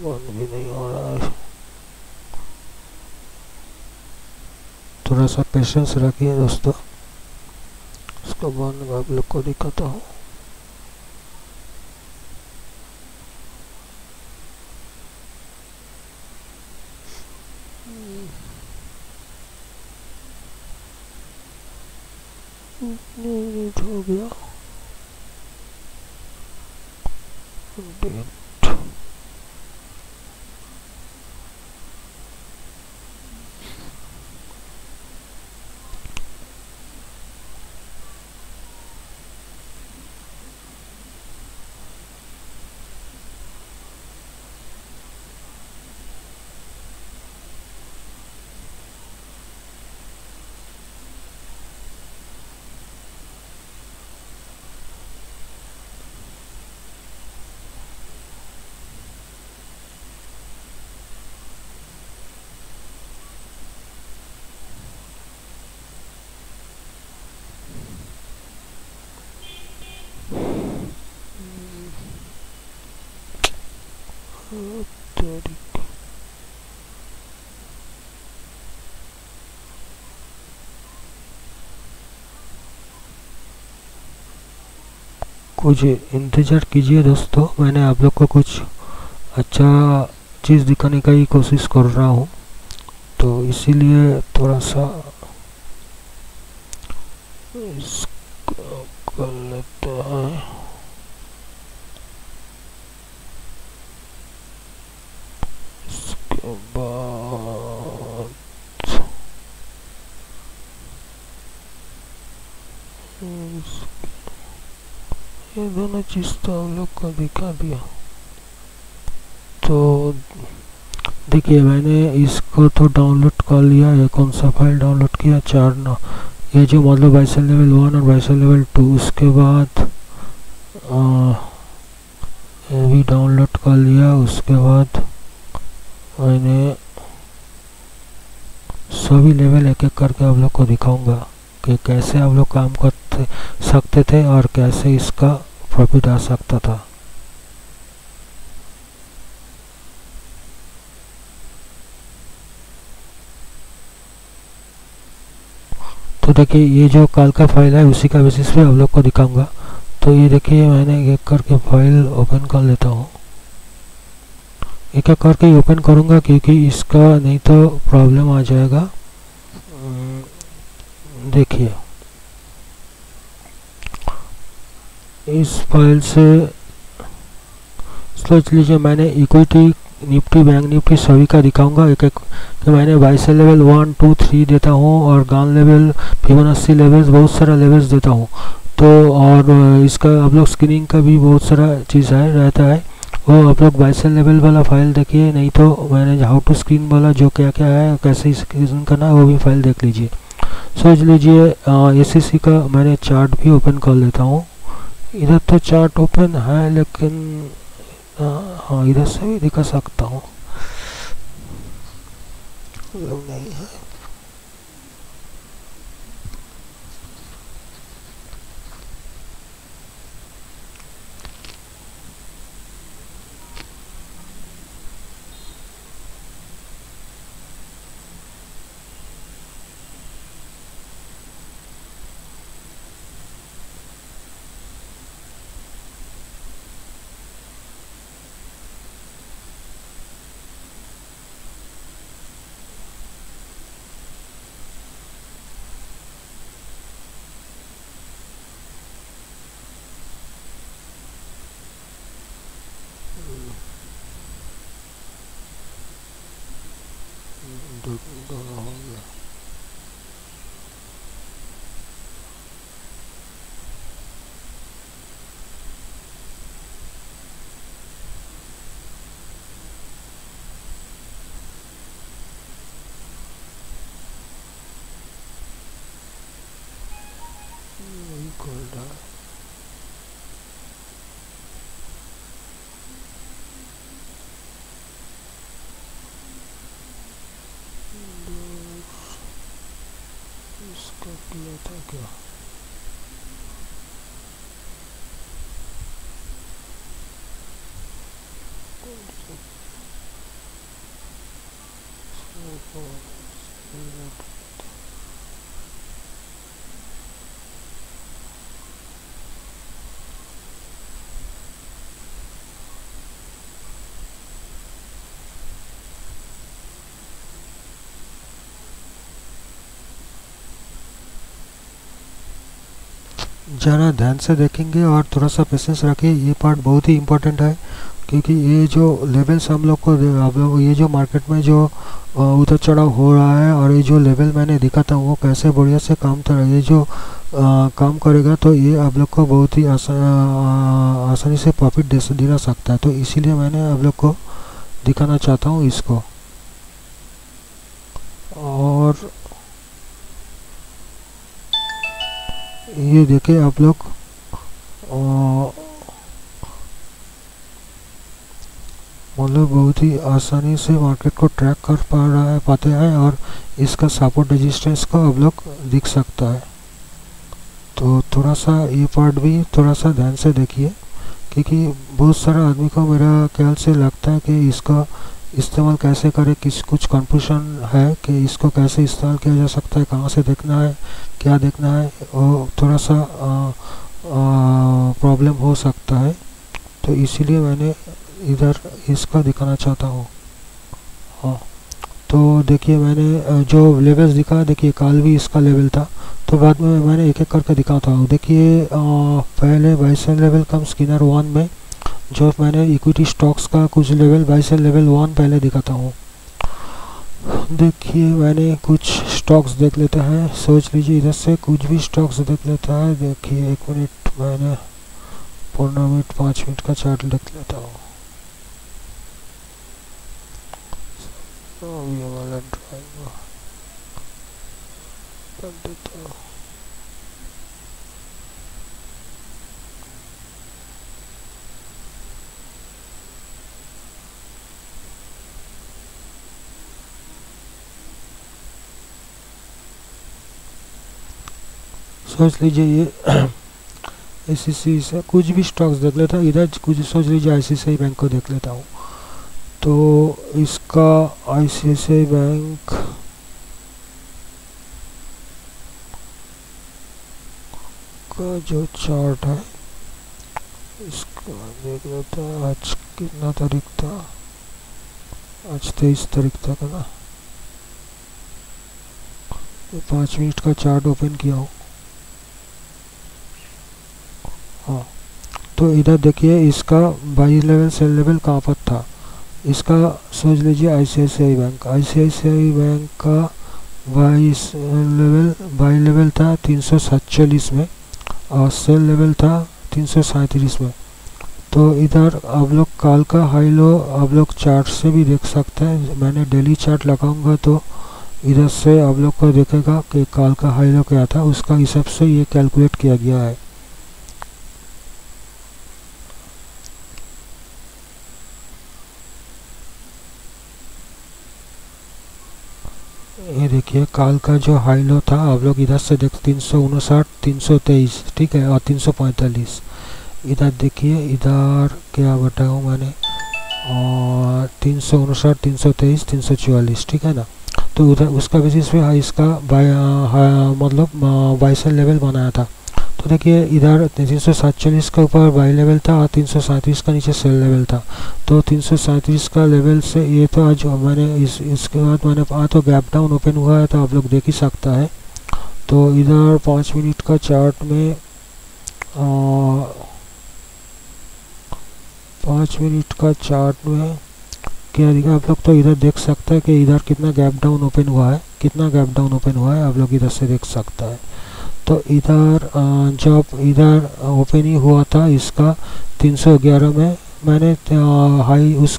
बंद भी नहीं हो रहा है, थोड़ा सा पेशेंस रखिए दोस्तों। उसको बंद आप लोग को दिखाता हूँ। डेट हो गया, डेट कुछ इंतज़ार कीजिए दोस्तों, मैंने आप लोग को कुछ अच्छा चीज़ दिखाने का ही कोशिश कर रहा हूँ, तो इसीलिए थोड़ा सा इसको कर लेते हैं। इसके बाद ये दोनों चीज़ तो हम लोग को दिखा दिया। तो देखिए मैंने इसको तो डाउनलोड कर लिया। ये कौन सा फाइल डाउनलोड किया? चारना, ये जो मतलब बाइसेल लेवल वन और बाइसेल लेवल टू, उसके बाद ये भी डाउनलोड कर लिया। उसके बाद मैंने सभी लेवल एक एक करके आप लोग को दिखाऊंगा कि कैसे आप लोग काम करते सकते थे और कैसे इसका प्रॉफिट आ सकता था। तो देखिए ये जो कल का फाइल है उसी का बेसिस पे आप लोग को दिखाऊंगा। तो ये देखिए मैंने एक करके फाइल ओपन कर लेता हूँ। एक एक करके ओपन करूंगा क्योंकि इसका नहीं तो प्रॉब्लम आ जाएगा। देखिए इस फाइल से सोच लीजिए मैंने इक्विटी निफ्टी बैंक निफ्टी सभी का दिखाऊंगा एक एक कि मैंने बाइस लेवल वन टू थ्री देता हूं और गान लेवल फिबोनाची लेवल्स बहुत सारा लेवल्स देता हूं। तो और इसका आप लोग स्क्रीनिंग का भी बहुत सारा चीज़ है रहता है, वो आप लोग बाइसेल लेवल वाला फाइल देखिए, नहीं तो मैंने हाउ टू स्क्रीन वाला जो क्या क्या है कैसे स्क्रीन करना है वो भी फाइल देख लीजिए। सोच लीजिए एसीसी का मैंने चार्ट भी ओपन कर लेता हूँ। इधर तो चार्ट ओपन है लेकिन आ, हाँ इधर से भी दिखा सकता हूँ। नहीं है लेता क्या? ज़रा ध्यान से देखेंगे और थोड़ा सा पेशेंस रखिए, ये पार्ट बहुत ही इम्पोर्टेंट है क्योंकि ये जो लेवल्स हम लोग को आप लोग ये जो मार्केट में जो उतर चढ़ाव हो रहा है और ये जो लेवल मैंने दिखा था वो कैसे बढ़िया से काम कर ये जो आ, काम करेगा तो ये आप लोग को बहुत ही आसा, आ, आसानी से प्रॉफिट दिला सकता है। तो इसीलिए मैंने आप लोग को दिखाना चाहता हूँ इसको। और ये देखिए आप लोग मतलब बहुत ही आसानी से मार्केट को ट्रैक कर पा रहा है पाते हैं और इसका सपोर्ट रेजिस्टेंस को आप लोग दिख सकता है। तो थोड़ा सा ये पार्ट भी थोड़ा सा ध्यान से देखिए क्योंकि बहुत सारा आदमी को मेरा ख्याल से लगता है कि इसका इस्तेमाल कैसे करें, किस कुछ कन्फ्यूजन है कि इसको कैसे इस्तेमाल किया जा सकता है, कहाँ से देखना है, क्या देखना है, वो थोड़ा सा प्रॉब्लम हो सकता है। तो इसीलिए मैंने इधर इसका दिखाना चाहता हूँ। हाँ तो देखिए मैंने जो लेवल्स दिखा, देखिए कल भी इसका लेवल था तो बाद में मैंने एक एक करके दिखाता हूँ। देखिए पहले buy sell level cum screener one में जो मैंने इक्विटी स्टॉक्स का कुछ लेवल बाइसेल लेवल वन पहले दिखाता हूँ। देखिए मैंने कुछ स्टॉक्स देख लेता है, सोच लीजिए इधर से कुछ भी स्टॉक्स देख लेता है। देखिए एक मिनट, मैंने पंद्रह मिनट पाँच मिनट का चार्ट देख लेता हूँ। सोच लीजिए ये एसीसी से कुछ भी स्टॉक्स देख लेता हूँ। इधर कुछ सोच लीजिए आईसीआईसीआई बैंक को देख लेता हूँ। तो इसका आईसीआईसीआई बैंक का जो चार्ट है इसको देख लेता है। आज कितना तारीख था? आज तेईस तारीख था ना। पाँच मिनट का चार्ट ओपन किया हूँ। हाँ, तो इधर देखिए इसका बाई लेवल सेल लेवल कहाँ पर था। इसका सोच लीजिए आईसीआईसीआई बैंक, आईसीआईसीआई बैंक का बाई लेवल बाई लेवल था तीन सौ सैंतालीस में और सेल लेवल था तीन सौ सैंतीस में। तो इधर आप लोग काल का हाई लो आप लोग चार्ट से भी देख सकते हैं। मैंने डेली चार्ट लगाऊंगा तो इधर से आप लोग को देखेगा कि काल का हाई लो क्या था, उसका हिसाब से ये कैलकुलेट किया गया है। ये देखिए काल का जो हाई लो था आप लोग इधर से देख तीन सौ उनसाठ तीन सौ तेईस ठीक है, और तीन सौ पैंतालीस। इधर देखिए इधर क्या बताऊँ मैंने, और तीन सौ उनसाठ तीन सौ तेईस तीन सौ चौवालीस ठीक है ना। तो उधर उसका बेसिस पे हाई इसका बाय मतलब बाई सेल लेवल बनाया था। तो देखिए इधर तीन सौ सैंतालीस का ऊपर बाई लेवल था और तीन सौ सैंतीस का नीचे सेल लेवल था। तो तीन सौ सैंतीस का लेवल से ये तो आज मैंने इस इसके बाद मैंने आ तो गैप डाउन ओपन हुआ है, तो आप लोग देख ही सकता है। तो इधर पाँच मिनट का चार्ट में पाँच मिनट का चार्ट में क्या दिखा आप लोग, तो इधर देख सकता है कि इधर कितना गैप डाउन ओपन हुआ है, कितना गैप डाउन ओपन हुआ है आप लोग इधर से देख सकता है। तो इधर जब इधर ओपन ही हुआ था इसका तीन सौ ग्यारह में मैंने हाई उस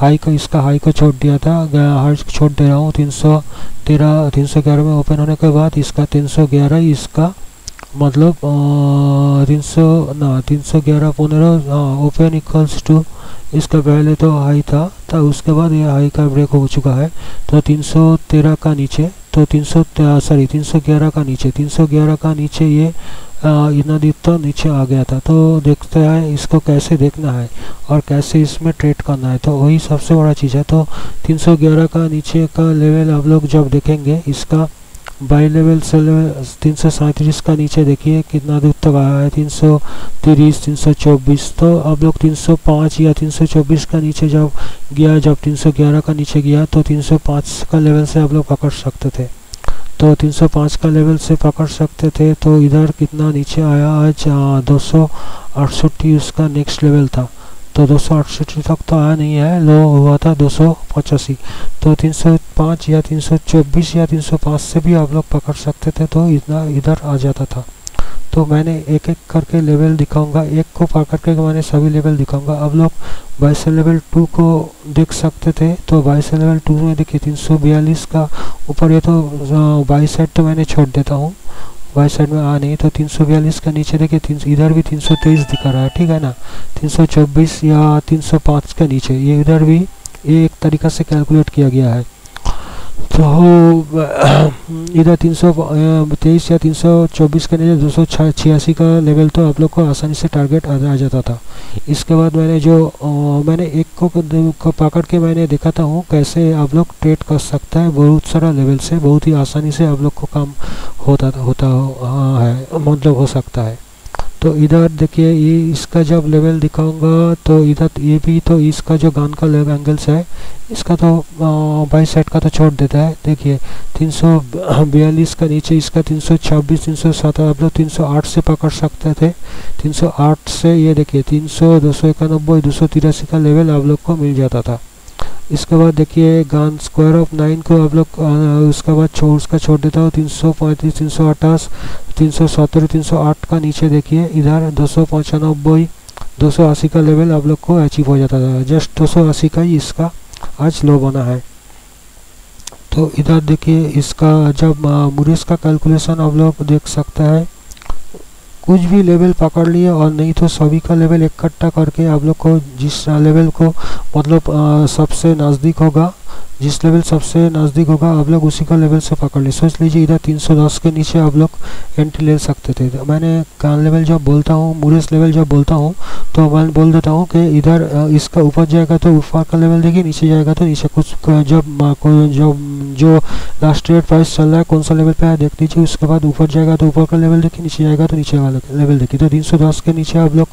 हाई का इसका हाई को छोड़ दिया था, हाई छोड़ दे रहा हूँ तीन सौ तेरह तीन सौ ग्यारह में ओपन होने के बाद इसका तीन सौ ग्यारह इसका मतलब तीन सौ ना तीन सौ ग्यारह पंद्रह ओपन इक्वल्स टू इसका पहले तो हाई था था उसके बाद ये हाई का ब्रेक हो चुका है। तो तीन सौ तेरह का नीचे तो तीन सौ सॉरी तीन सौ ग्यारह का नीचे तीन सौ ग्यारह का नीचे ये इतना दिन तो नीचे आ गया था। तो देखते हैं इसको कैसे देखना है और कैसे इसमें ट्रेड करना है, तो वही सबसे बड़ा चीज़ है। तो तीन सौ ग्यारह का नीचे का लेवल आप लोग जब देखेंगे इसका बाई लेवल से लेवल तीन सौ सैंतीस का नीचे देखिए कितना दूर तक आया है, तीन सौ तीस तीन सौ चौबीस। तो आप लोग तीन सौ पाँच या तीन सौ चौबीस का नीचे जब गया, जब तीन सौ ग्यारह का नीचे गया तो तीन सौ पाँच का लेवल से आप लोग पकड़ सकते थे, तो तीन सौ पाँच का लेवल से पकड़ सकते थे। तो इधर कितना नीचे आया आज दो सौ अड़सठी उसका नेक्स्ट लेवल था। तो दो सौ अड़सठ तक तो आया नहीं है, लो हुआ था दो सौ पचासी। तो तीन सौ पाँच या तीन सौ चौबीस या तीन सौ पाँच से भी आप लोग पकड़ सकते थे, तो इतना इधर आ जाता था। तो मैंने एक एक करके लेवल दिखाऊंगा, एक को पकड़ के मैंने सभी लेवल दिखाऊंगा। आप लोग बाई सेल लेवल टू को देख सकते थे। तो बाई सेल लेवल टू में देखिए तीन सौ बयालीस का ऊपर ये तो बाई साइड तो मैंने छोड़ देता हूँ, बाई साइड में आ नहीं। तो तीन सौ बयालीस का नीचे देखिए तीन इधर भी तीन सौ तेईस दिखा रहा है ठीक है ना, तीन सौ चौबीस या तीन सौ पाँच का नीचे ये इधर भी ये एक तरीका से कैलकुलेट किया गया है। तो इधर तीन सौ तेईस या तीन सौ चौबीस का नीचे दो सौ छियासी का लेवल तो आप लोग को आसानी से टारगेट आ जाता था। इसके बाद मैंने जो आ, मैंने एक को, को पकड़ के मैंने दिखाता हूँ कैसे आप लोग ट्रेड कर सकता है। बहुत सारा लेवल से बहुत ही आसानी से आप लोग को काम होता होता हो, है मतलब हो सकता है। तो इधर देखिए ये इसका जब लेवल दिखाऊंगा तो इधर ये भी तो इसका जो गान का लेवल एंगल्स है इसका तो बाई साइड का तो छोड़ देता है। देखिए तीन सौ बयालीस का नीचे इसका तीन सौ छब्बीस तीन सौ सात आप लोग तीन सौ आठ से पकड़ सकते थे, तीन सौ आठ से ये देखिए तीन सौ दो सौ इक्यानबे दो सौ तिरासी का लेवल आप लोग को मिल जाता था। इसके बाद देखिए गान स्क्वायर ऑफ नाइन को आप लोग उसके बाद छोड़ उसका छोड़ देता हूँ तीन सौ पैंतीस तीन सौ अट्ठाईस तीन सौ सत्तर तीन सौ आठ का नीचे देखिए इधर दो सौ पचानबे दो सौ अस्सी का लेवल आप लोग को अचीव हो जाता था। जस्ट दो सौ अस्सी का ही इसका आज लो बना है। तो इधर देखिए इसका जब मुरेस का कैलकुलेशन आप लोग देख सकते हैं, कुछ भी लेवल पकड़ लिए और नहीं तो सभी का लेवल इकट्ठा करके आप लोग को जिस लेवल को मतलब सबसे नज़दीक होगा, जिस लेवल सबसे नज़दीक होगा आप लोग उसी का लेवल से पकड़ लिए। सोच लीजिए इधर तीन सौ दस के नीचे आप लोग एंट्री ले सकते थे। मैंने गान लेवल जब बोलता हूँ, मुरेस लेवल जब बोलता हूँ तो मैं बोल देता हूँ कि इधर इसका ऊपर जाएगा तो ऊपर का लेवल देखिए, नीचे जाएगा तो नीचे कुछ जब जब जो लास्ट ट्रेड प्राइस चल रहा है कौन सा लेवल पे है देख लीजिए, उसके बाद ऊपर जाएगा तो ऊपर का लेवल देखिए, नीचे जाएगा तो नीचे वाला लेवल देखिए। तो तीन सौ दस के नीचे आप लोग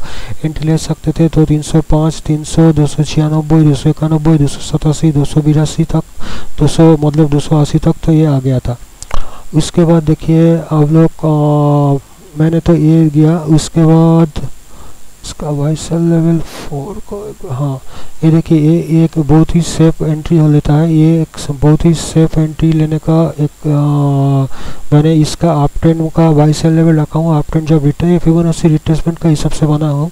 एंट्री ले सकते थे। तो तीन सौ पाँच तीन सौ दो सौ छियानबे दो सौ इक्यानबे दो सौ सतासी दो सौ बिरासी तक दो सौ मतलब दो सौ अस्सी तक तो ये आ गया था। उसके बाद देखिए आप लोग मैंने तो ये गया, उसके बाद इसका वाइसल लेवल फोर को हाँ ये देखिए ये एक बहुत ही सेफ एंट्री हो लेता है। ये एक बहुत ही सेफ एंट्री लेने का एक आ, मैंने इसका आप ट्रेंड का वाइसल लेवल रखा हूँ। आप ट्रेंड जब रिटर्न फिबोनाची रिट्रेसमेंट का हिसाब से बना हूँ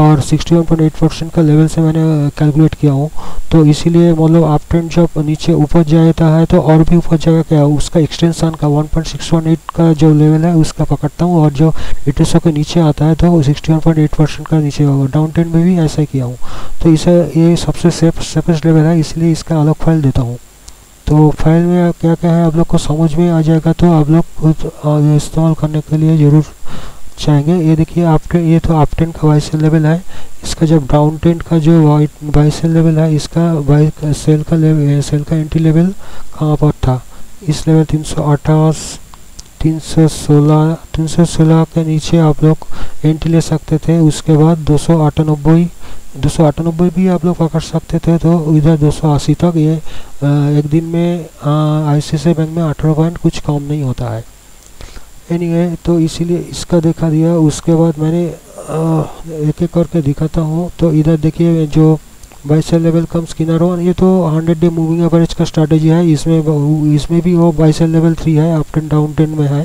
और sixty one point eight percent का लेवल से मैंने कैलकुलेट किया हूँ। तो इसीलिए मतलब आप ट्रेंड जब नीचे ऊपर जाता है तो और भी ऊपर जाएगा क्या, उसका एक्सटेंशन का one point six one eight का जो लेवल है उसका पकड़ता हूँ और जो रिट्रेस होकर नीचे आता है तो sixty one point eight percent नीचे होगा। डाउन ट्रेंड में भी ऐसा किया हूँ। तो इसे ये सबसे सेफ सेफेस्ट लेवल है, इसलिए इसका अलग फाइल देता हूँ। तो फाइल में क्या क्या है आप लोग को समझ में आ जाएगा, तो आप लोग खुद इस्तेमाल करने के लिए ज़रूर चाहेंगे। ये देखिए आप ट्रेंड, ये तो आप ट्रेंड का वाई सेल लेवल है। इसका जब डाउन ट्रेंड का जो वाई बाई सेल लेवल है, इसका बाई सेल का लेवल सेल का एंट्री लेवल कहाँ पर था, इस लेवल तीन सौ अट्ठाईस तीन सौ सोलह तीन सौ सोलह के नीचे आप लोग एंट्री ले सकते थे। उसके बाद दो सौ अट्ठानबे दो सौ अट्ठानबे भी आप लोग पकड़ सकते थे। तो इधर दो सौ अस्सी तक ये एक दिन में आईसीआईसीआई बैंक में अठारह पॉइंट कुछ कम नहीं होता है। एनीवे तो इसीलिए इसका देखा दिया। उसके बाद मैंने एक एक करके दिखाता हूँ। तो इधर देखिए जो buy sell level cum screener हो, ये तो हंड्रेड डे मूविंग एवरेज का स्ट्रैटेजी है। इसमें इसमें भी वो बाई सेल लेवल थ्री है, अप टेन डाउन टेन में है।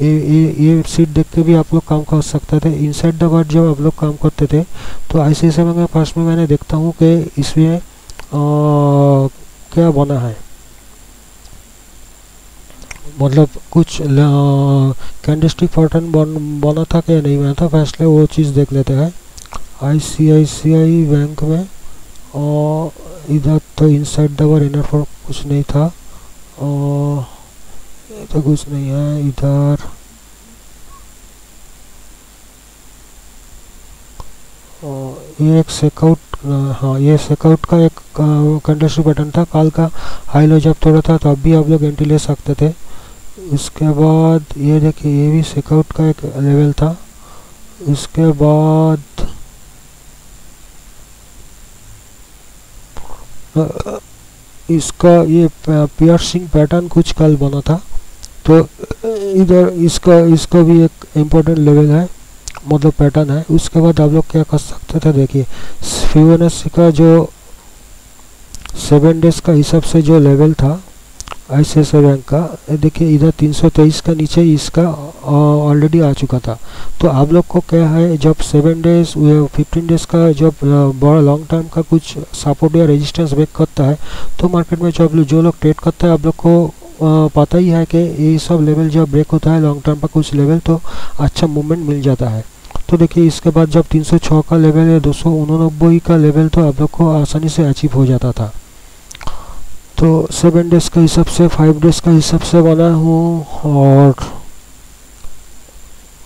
ये ये ये सीट देख के भी आप लोग काम कर सकते थे। इनसाइड द वर्ड जब आप लोग काम करते थे तो आईसीआईसीआई बैंक में फर्स्ट में मैंने देखता हूँ कि इसमें क्या बना है, मतलब कुछ कैंडलस्टिक पैटर्न बना था क्या नहीं बना था, फर्स्ट वो चीज़ देख लेते हैं। आईसीआईसीआई बैंक में और इधर तो इनसाइड डबल इनर फॉर कुछ नहीं था और तो कुछ नहीं है। इधर ये एक सेकआउट, हाँ ये सेकआउट का एक कंडस्ट्री बटन था। काल का हाई लो जब थोड़ा था तब भी आप लोग एंट्री ले सकते थे। उसके बाद ये देखिए ये भी सेकआउट का एक लेवल था। उसके बाद इसका ये पियर्सिंग पैटर्न कुछ कल बना था। तो इधर इसका इसका भी एक इम्पोर्टेंट लेवल है, मतलब पैटर्न है। उसके बाद आप लोग क्या कर सकते थे, देखिए फिबोनाची का जो सेवन डेज का हिसाब से जो लेवल था आईसीआईसीआई बैंक का, देखिए इधर तीन सौ तेईस का नीचे इसका ऑलरेडी आ चुका था। तो आप लोग को क्या है, जब सेवन डेज फिफ्टीन डेज का जब बड़ा लॉन्ग टर्म का कुछ सपोर्ट या रेजिस्टेंस ब्रेक करता है तो मार्केट में जब जो लोग ट्रेड करता है आप लोग को आ, पता ही है कि ये सब लेवल जब ब्रेक होता है लॉन्ग टर्म का कुछ लेवल तो अच्छा मूवमेंट मिल जाता है। तो देखिए इसके बाद जब तीन सौ छह का लेवल या दो सौ उननबे का लेवल तो आप लोग को आसानी से अचीव हो जाता था। तो सेवन डेज का हिसाब से फाइव डेज का हिसाब से बना हूँ और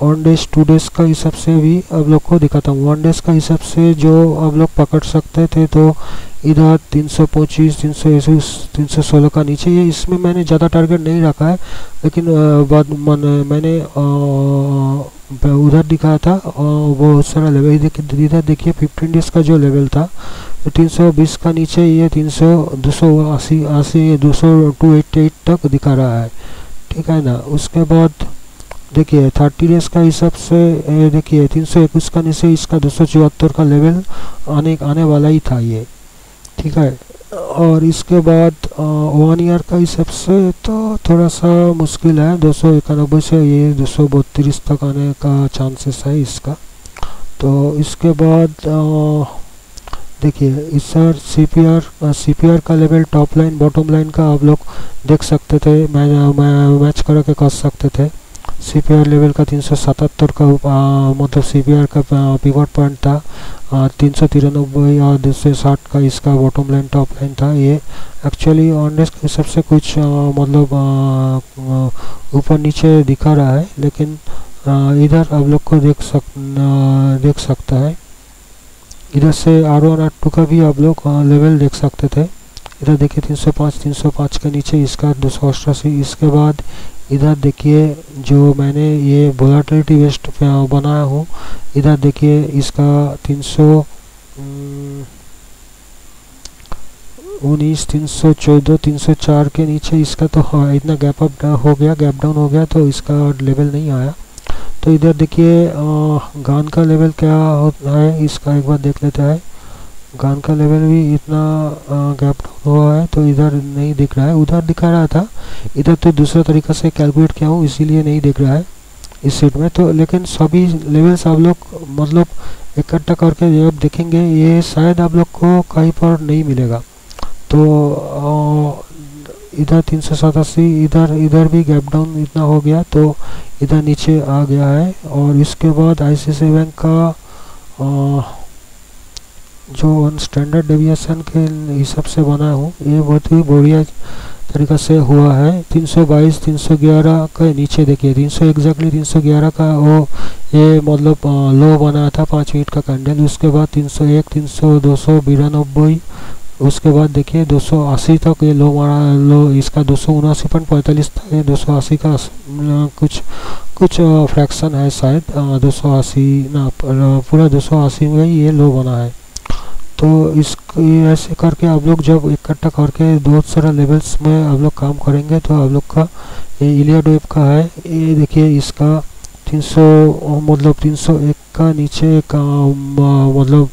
वन डेज टू डेज का हिसाब से भी आप लोग को दिखाता हूँ। वन डेज का हिसाब से जो आप लोग पकड़ सकते थे तो इधर तीन सौ पच्चीस तीन सौ इक्कीस तीन सौ सोलह का नीचे, ये इसमें मैंने ज़्यादा टारगेट नहीं रखा है लेकिन बाद मैंने आ, उधर दिखाया था बहुत सारा लेवल। इधर देखिए फिफ्टीन डेज का जो लेवल था तीन सौ बीस का नीचे, ये तीन सौ दो सौ अस्सी अस्सी दो सौ टू एट्टी एट तक दिखा रहा है, ठीक है ना। उसके बाद देखिए थर्टी डेज का हिसाब से देखिए तीन सौ इक्कीस का नीचे इसका दो सौ चौहत्तर का लेवल आने आने वाला ही था ये, ठीक है। और इसके बाद वन ईयर का हिसाब से तो थोड़ा सा मुश्किल है, दो सौ इक्यानबे से ये दो सौ बत्तीस तक आने का चांसेस है इसका। तो इसके बाद देखिए इस sir C P R C P R का level top line bottom line का आप लोग देख सकते थे, मै, मै, मैच करके कर सकते थे। सी पी आर लेवल का तीन सौ सतहत्तर का आ, मतलब सी पी आर का पिवट पॉइंट था, तीन सौ तिरानबे और दो सौ साठ का इसका बॉटम लाइन टॉप लाइन था। ये एक्चुअली ऑनडेज के हिसाब से कुछ आ, मतलब ऊपर नीचे दिखा रहा है, लेकिन आ, इधर आप लोग को देख सक देख सकता है। इधर से आर वन आर टू का भी आप लोग लेवल देख सकते थे। इधर देखिए तीन सौ पाँच तीन सौ पाँच के नीचे इसका दो सौ अठासी। इसके बाद इधर देखिए जो मैंने ये वोलेटिलिटी वेस्ट बनाया हूँ, इधर देखिए इसका तीन सौ उन्नीस तीन सौ चौदह तीन सौ चार के नीचे इसका तो हाँ इतना गैप अप हो गया, गैप डाउन हो गया, तो इसका लेवल नहीं आया। तो इधर देखिए गान का लेवल क्या होता है इसका एक बार देख लेते हैं। गान का लेवल भी इतना गैप डाउन हुआ है तो इधर नहीं दिख रहा है, उधर दिखा रहा था, इधर तो दूसरा तरीका से कैलकुलेट किया हूँ इसीलिए नहीं दिख रहा है इस सीट में। तो लेकिन सभी लेवल्स आप लोग मतलब इकट्ठा करके जब देखेंगे ये शायद आप लोग को कहीं पर नहीं मिलेगा। तो इधर तीन सौ सतासी इधर इधर भी गैप डाउन इतना हो गया तो इधर नीचे आ गया है। और इसके बाद आई सी आई सी आई बैंक का आ, जो ऑन स्टैंडर्ड डेविएशन के हिसाब से बना हूँ ये बहुत ही बढ़िया तरीका से हुआ है। तीन सौ बाईस तीन सौ ग्यारह के नीचे देखिए तीन सौ एग्जैक्टली तीन सौ ग्यारह का वो ये मतलब लो बना था पाँच मिनट का कैंडल। उसके बाद तीन सौ एक तीन सौ दो सौ बिरानबे, उसके बाद देखिए दो सौ अस्सी तक ये लो मारा, लो इसका दो सौ उनासी पॉइंट पैंतालीस तक ये दो सौ अस्सी का कुछ कुछ फ्रैक्शन है शायद दो सौ अस्सी ना पूरा दो सौ अस्सी में ये लो बना है। तो इस ऐसे करके आप लोग जब इकट्ठा करके बहुत सारा लेवल्स में आप लोग काम करेंगे तो आप लोग का ये इलियड वेब का है। ये देखिए इसका तीन सौ मतलब तीन सौ एक का नीचे का मतलब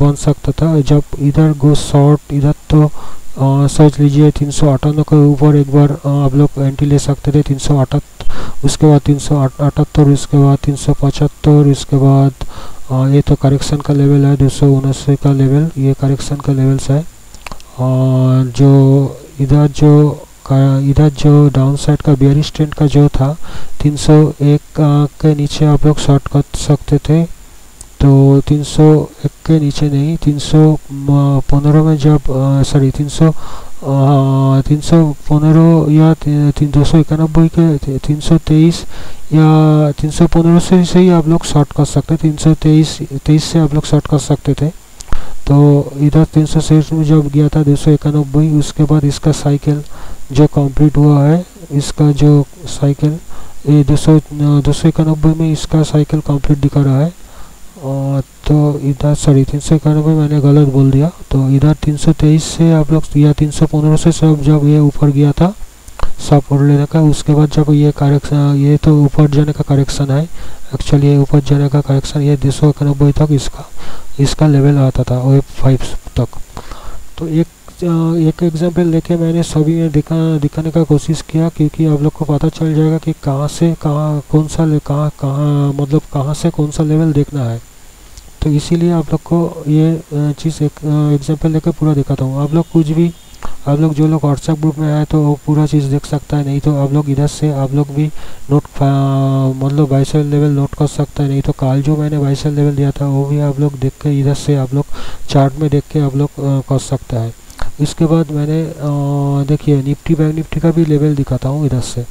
बन सकता था जब इधर गो शॉर्ट, इधर तो सोच लीजिए तीन सौ अठानवे के ऊपर एक बार आप लोग एंट्री ले सकते थे तीन सौ अठहत्तर, उसके बाद तीन सौ अठहत्तर, उसके बाद तीन सौ पचहत्तर, इसके बाद आ, ये तो करेक्शन का लेवल है दो सौ उनासी का लेवल, ये करेक्शन का लेवल्स है। और जो इधर जो इधर जो डाउन साइड का बेयरिश ट्रेंड का जो था तीन सौ एक आ, के नीचे आप लोग शॉर्ट कर सकते थे, तो तीन सौ एक के नीचे नहीं तीन सौ पंद्रह में जब सॉरी तीन सौ तीन सौ पंद्रह या तीन दो सौ इक्यानबे के तीन सौ तेईस या तीन सौ पंद्रह से से ही आप लोग शॉर्ट कर सकते थे, तीन सौ तेईस तेईस से आप लोग शॉर्ट कर सकते थे। तो इधर तीन सौ सैंतीस में जब गया था दो सौ इक्यानबे, उसके बाद इसका साइकिल जो कंप्लीट हुआ है, इसका जो साइकिल ये दो सौ दो सौ इक्यानबे में इसका साइकिल कंप्लीट दिखा रहा है। और तो इधर सॉरी तीन सौ इक्यानवे मैंने गलत बोल दिया, तो इधर तीन सौ तेईस से आप लोग या तीन सौ पंद्रह से सब जब ये ऊपर गया था सब पढ़ लेने का, उसके बाद जब ये करेक्शन ये तो ऊपर जाने का करेक्शन है एक्चुअली, ये ऊपर जाने का करेक्शन ये दो सौ इक्यानबे तक इसका इसका लेवल आता था वेब फाइव तक। तो एक एक एग्जाम्पल लेके मैंने सभी में दिखा दिखाने का कोशिश किया, क्योंकि आप लोग को पता चल जाएगा कि कहाँ से कहाँ कौन सा कहाँ कहाँ मतलब कहाँ से कौन सा लेवल देखना है। तो इसीलिए आप लोग को ये चीज़ एक एग्जाम्पल लेकर पूरा दिखाता हूँ। आप लोग कुछ भी आप लोग जो लोग व्हाट्सएप ग्रुप में आए तो वो पूरा चीज़ देख सकता है, नहीं तो आप लोग इधर से आप लोग भी नोट मतलब बाइसेल लेवल नोट कर सकता है, नहीं तो कल जो मैंने बाइसेल लेवल दिया था वो भी आप लोग देख के इधर से आप लोग चार्ट में देख के आप लोग कर सकता है। इसके बाद मैंने देखिए निफ्टी बैंक निफ्टी का भी लेवल दिखाता हूँ इधर से।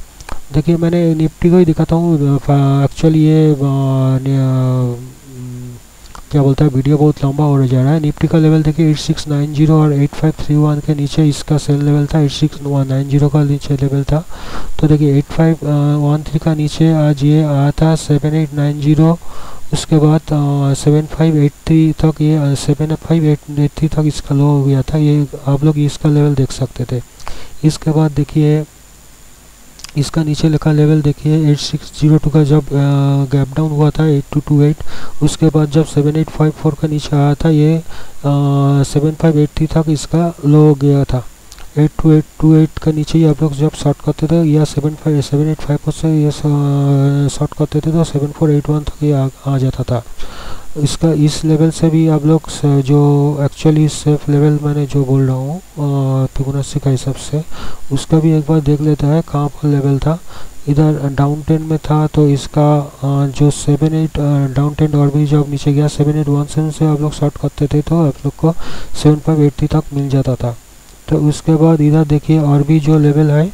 देखिए मैंने निफ्टी को ही दिखाता हूँ एक्चुअली, ये क्या बोलता है वीडियो बहुत लंबा हो जा रहा है। निफ्टी का लेवल देखिए एट सिक्स नाइन जीरो और एट फाइव थ्री वन के नीचे इसका सेल लेवल था, एट सिक्स नाइन जीरो का नीचे लेवल था। तो देखिए एट फाइव वन थ्री का नीचे आज ये आया था सेवन एट नाइन जीरो, उसके बाद सेवन फाइव एट थ्री तक ये सेवन फाइव एट थ्री तक इसका लो हो गया था, ये आप लोग इसका लेवल देख सकते थे। इसके बाद देखिए इसका नीचे लिखा लेवल देखिए एट सिक्स ज़ीरो टू का जब गैप डाउन हुआ था एट टू टू एट, उसके बाद जब सेवन एट फाइव फोर का नीचे आया था ये आ, सेवन फाइव एट थ्री तक इसका लो गया था। Eight two eight two eight का नीचे ही आप लोग जब शॉर्ट करते थे या seven five seven eight five से ये शॉर्ट करते थे तो सेवन फोर एट वन तक ये आ, आ जाता था। इसका इस लेवल से भी आप लोग जो एक्चुअली सेफ लेवल मैंने जो बोल रहा हूँ फिबोनाची का हिसाब से उसका भी एक बार देख लेता है कहाँ पर लेवल था। इधर डाउन टेन में था तो इसका जो सेवन एट डाउन टेन और भी जब नीचे गया सेवन एट वन सेवन से आप लोग शॉर्ट करते थे तो आप लोग को सेवन फाइव एट्टी तक मिल जाता था। तो उसके बाद इधर देखिए और भी जो लेवल है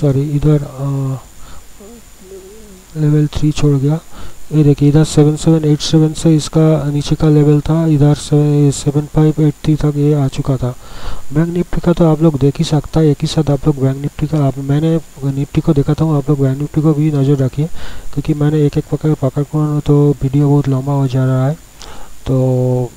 सॉरी इधर लेवल थ्री छोड़ गया, ये देखिए इधर सेवन सेवन एट सेवन से इसका नीचे का लेवल था, इधर से सेवन फाइव एट थ्री तक ये आ चुका था। बैंक निफ्टी का तो आप लोग देख ही सकता है, एक ही साथ आप लोग बैंक निफ्टी का आप मैंने निफ्टी को देखा था, आप लोग बैंक निफ्टी को भी नज़र रखिए क्योंकि मैंने एक एक पकड़ पकड़ को तो वीडियो बहुत लंबा हो जा रहा है। तो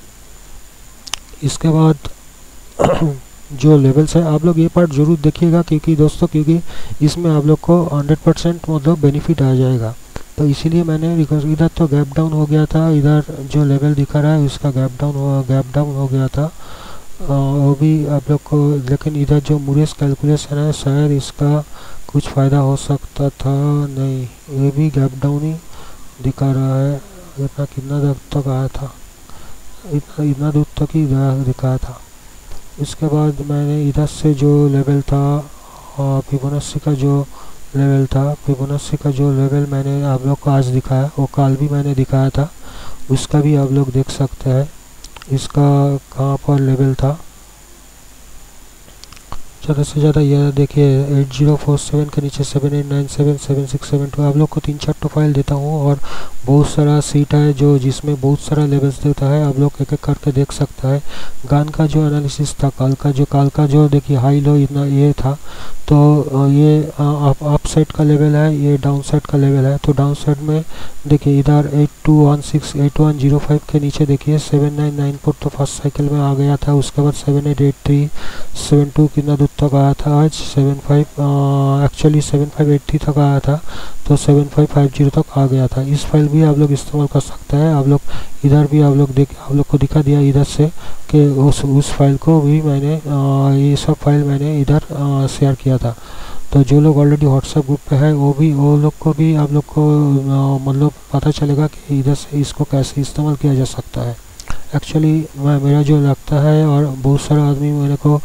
इसके बाद जो लेवल्स है आप लोग ये पार्ट जरूर देखिएगा क्योंकि दोस्तों क्योंकि इसमें आप लोग को हंड्रेड परसेंट मतलब बेनिफिट आ जाएगा। तो इसीलिए मैंने रिक्वेस्ट, इधर तो गैप डाउन हो गया था, इधर जो लेवल दिखा रहा है उसका गैप डाउन हो गैप डाउन हो गया था वो भी आप लोग को, लेकिन इधर जो मूरेस कैलकुलेशन है शायद इसका कुछ फ़ायदा हो सकता था, नहीं ये भी गैप डाउन ही दिखा रहा है। इतना कितना दूर तक आया था, इतना इतना दूर तक ही दिखाया था। इसके बाद मैंने इधर से जो लेवल था फिबोनाची का जो लेवल था फिबोनाची का जो लेवल मैंने आप लोग को आज दिखाया, वो कल भी मैंने दिखाया था, उसका भी आप लोग देख सकते हैं इसका कहाँ पर लेवल था। ज़्यादा से ज़्यादा यह देखिए एट ज़ीरो फोर सेवन के नीचे seven eight nine seven, seven six seven two आप लोग को तीन चार तो फाइल देता हूँ और बहुत सारा सीट है जो जिसमें बहुत सारा लेवल्स देता है, आप लोग एक एक करके देख सकता है। गान का जो एनालिसिस था काल का जो काल का जो देखिए हाई लो इतना ये था, तो ये अप साइड का लेवल है, ये डाउन साइड का लेवल है। तो डाउन साइड में देखिए इधर eight two one six eight one zero five के नीचे देखिए सेवन नाइन नाइन फोर तो फर्स्ट साइकिल में आ गया था, उसके बाद seven eight eight three seven two कितना दूर तक आया था आज seven five actually seven five eight three तक आया था तो सेवन फाइव फाइव ज़ीरो तक आ गया था। इस फाइल भी आप लोग इस्तेमाल कर सकते हैं, आप लोग इधर भी आप लोग देख आप लोग को दिखा दिया इधर से कि उस उस फाइल को भी मैंने आ, ये सब फाइल मैंने इधर शेयर किया था। तो जो लोग ऑलरेडी व्हाट्सएप ग्रुप पे है वो भी वो लोग को भी आप लोग को मतलब पता चलेगा कि इधर से इसको कैसे इस्तेमाल किया जा सकता है। एक्चुअली मैं मेरा जो लगता है और बहुत सारा आदमी मेरे को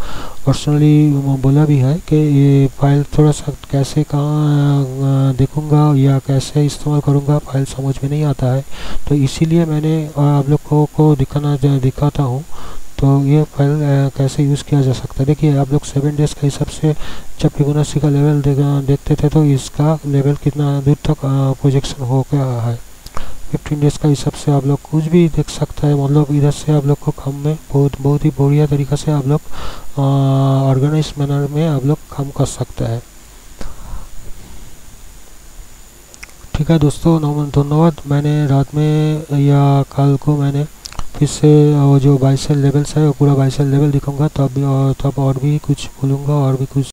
पर्सनली बोला भी है कि ये फाइल थोड़ा सा कैसे कहाँ देखूँगा या कैसे इस्तेमाल करूँगा फाइल समझ में नहीं आता है, तो इसीलिए मैंने आप लोग को, को दिखाना दिखाता हूँ। तो ये फाइल कैसे यूज़ किया जा सकता है, देखिए आप लोग सेवन डेज के हिसाब से जब फिबोनाची का लेवल देख, देखते थे तो इसका लेवल कितना दूर तक प्रोजेक्शन हो गया है। फिफ्टीन डेज का हिसाब से आप लोग कुछ भी देख सकता है, मतलब इधर से आप लोग को काम में बहुत बहुत ही बढ़िया तरीक़ा से आप लोग ऑर्गेनाइज मैनर में आप लोग काम कर सकते हैं। ठीक है दोस्तों, धन्यवाद। मैंने रात में या कल को मैंने फिर से जो बाइसेल लेवल्स है वो पूरा बाइसेल लेवल दिखाऊंगा, तब तब और भी कुछ बोलूँगा और भी कुछ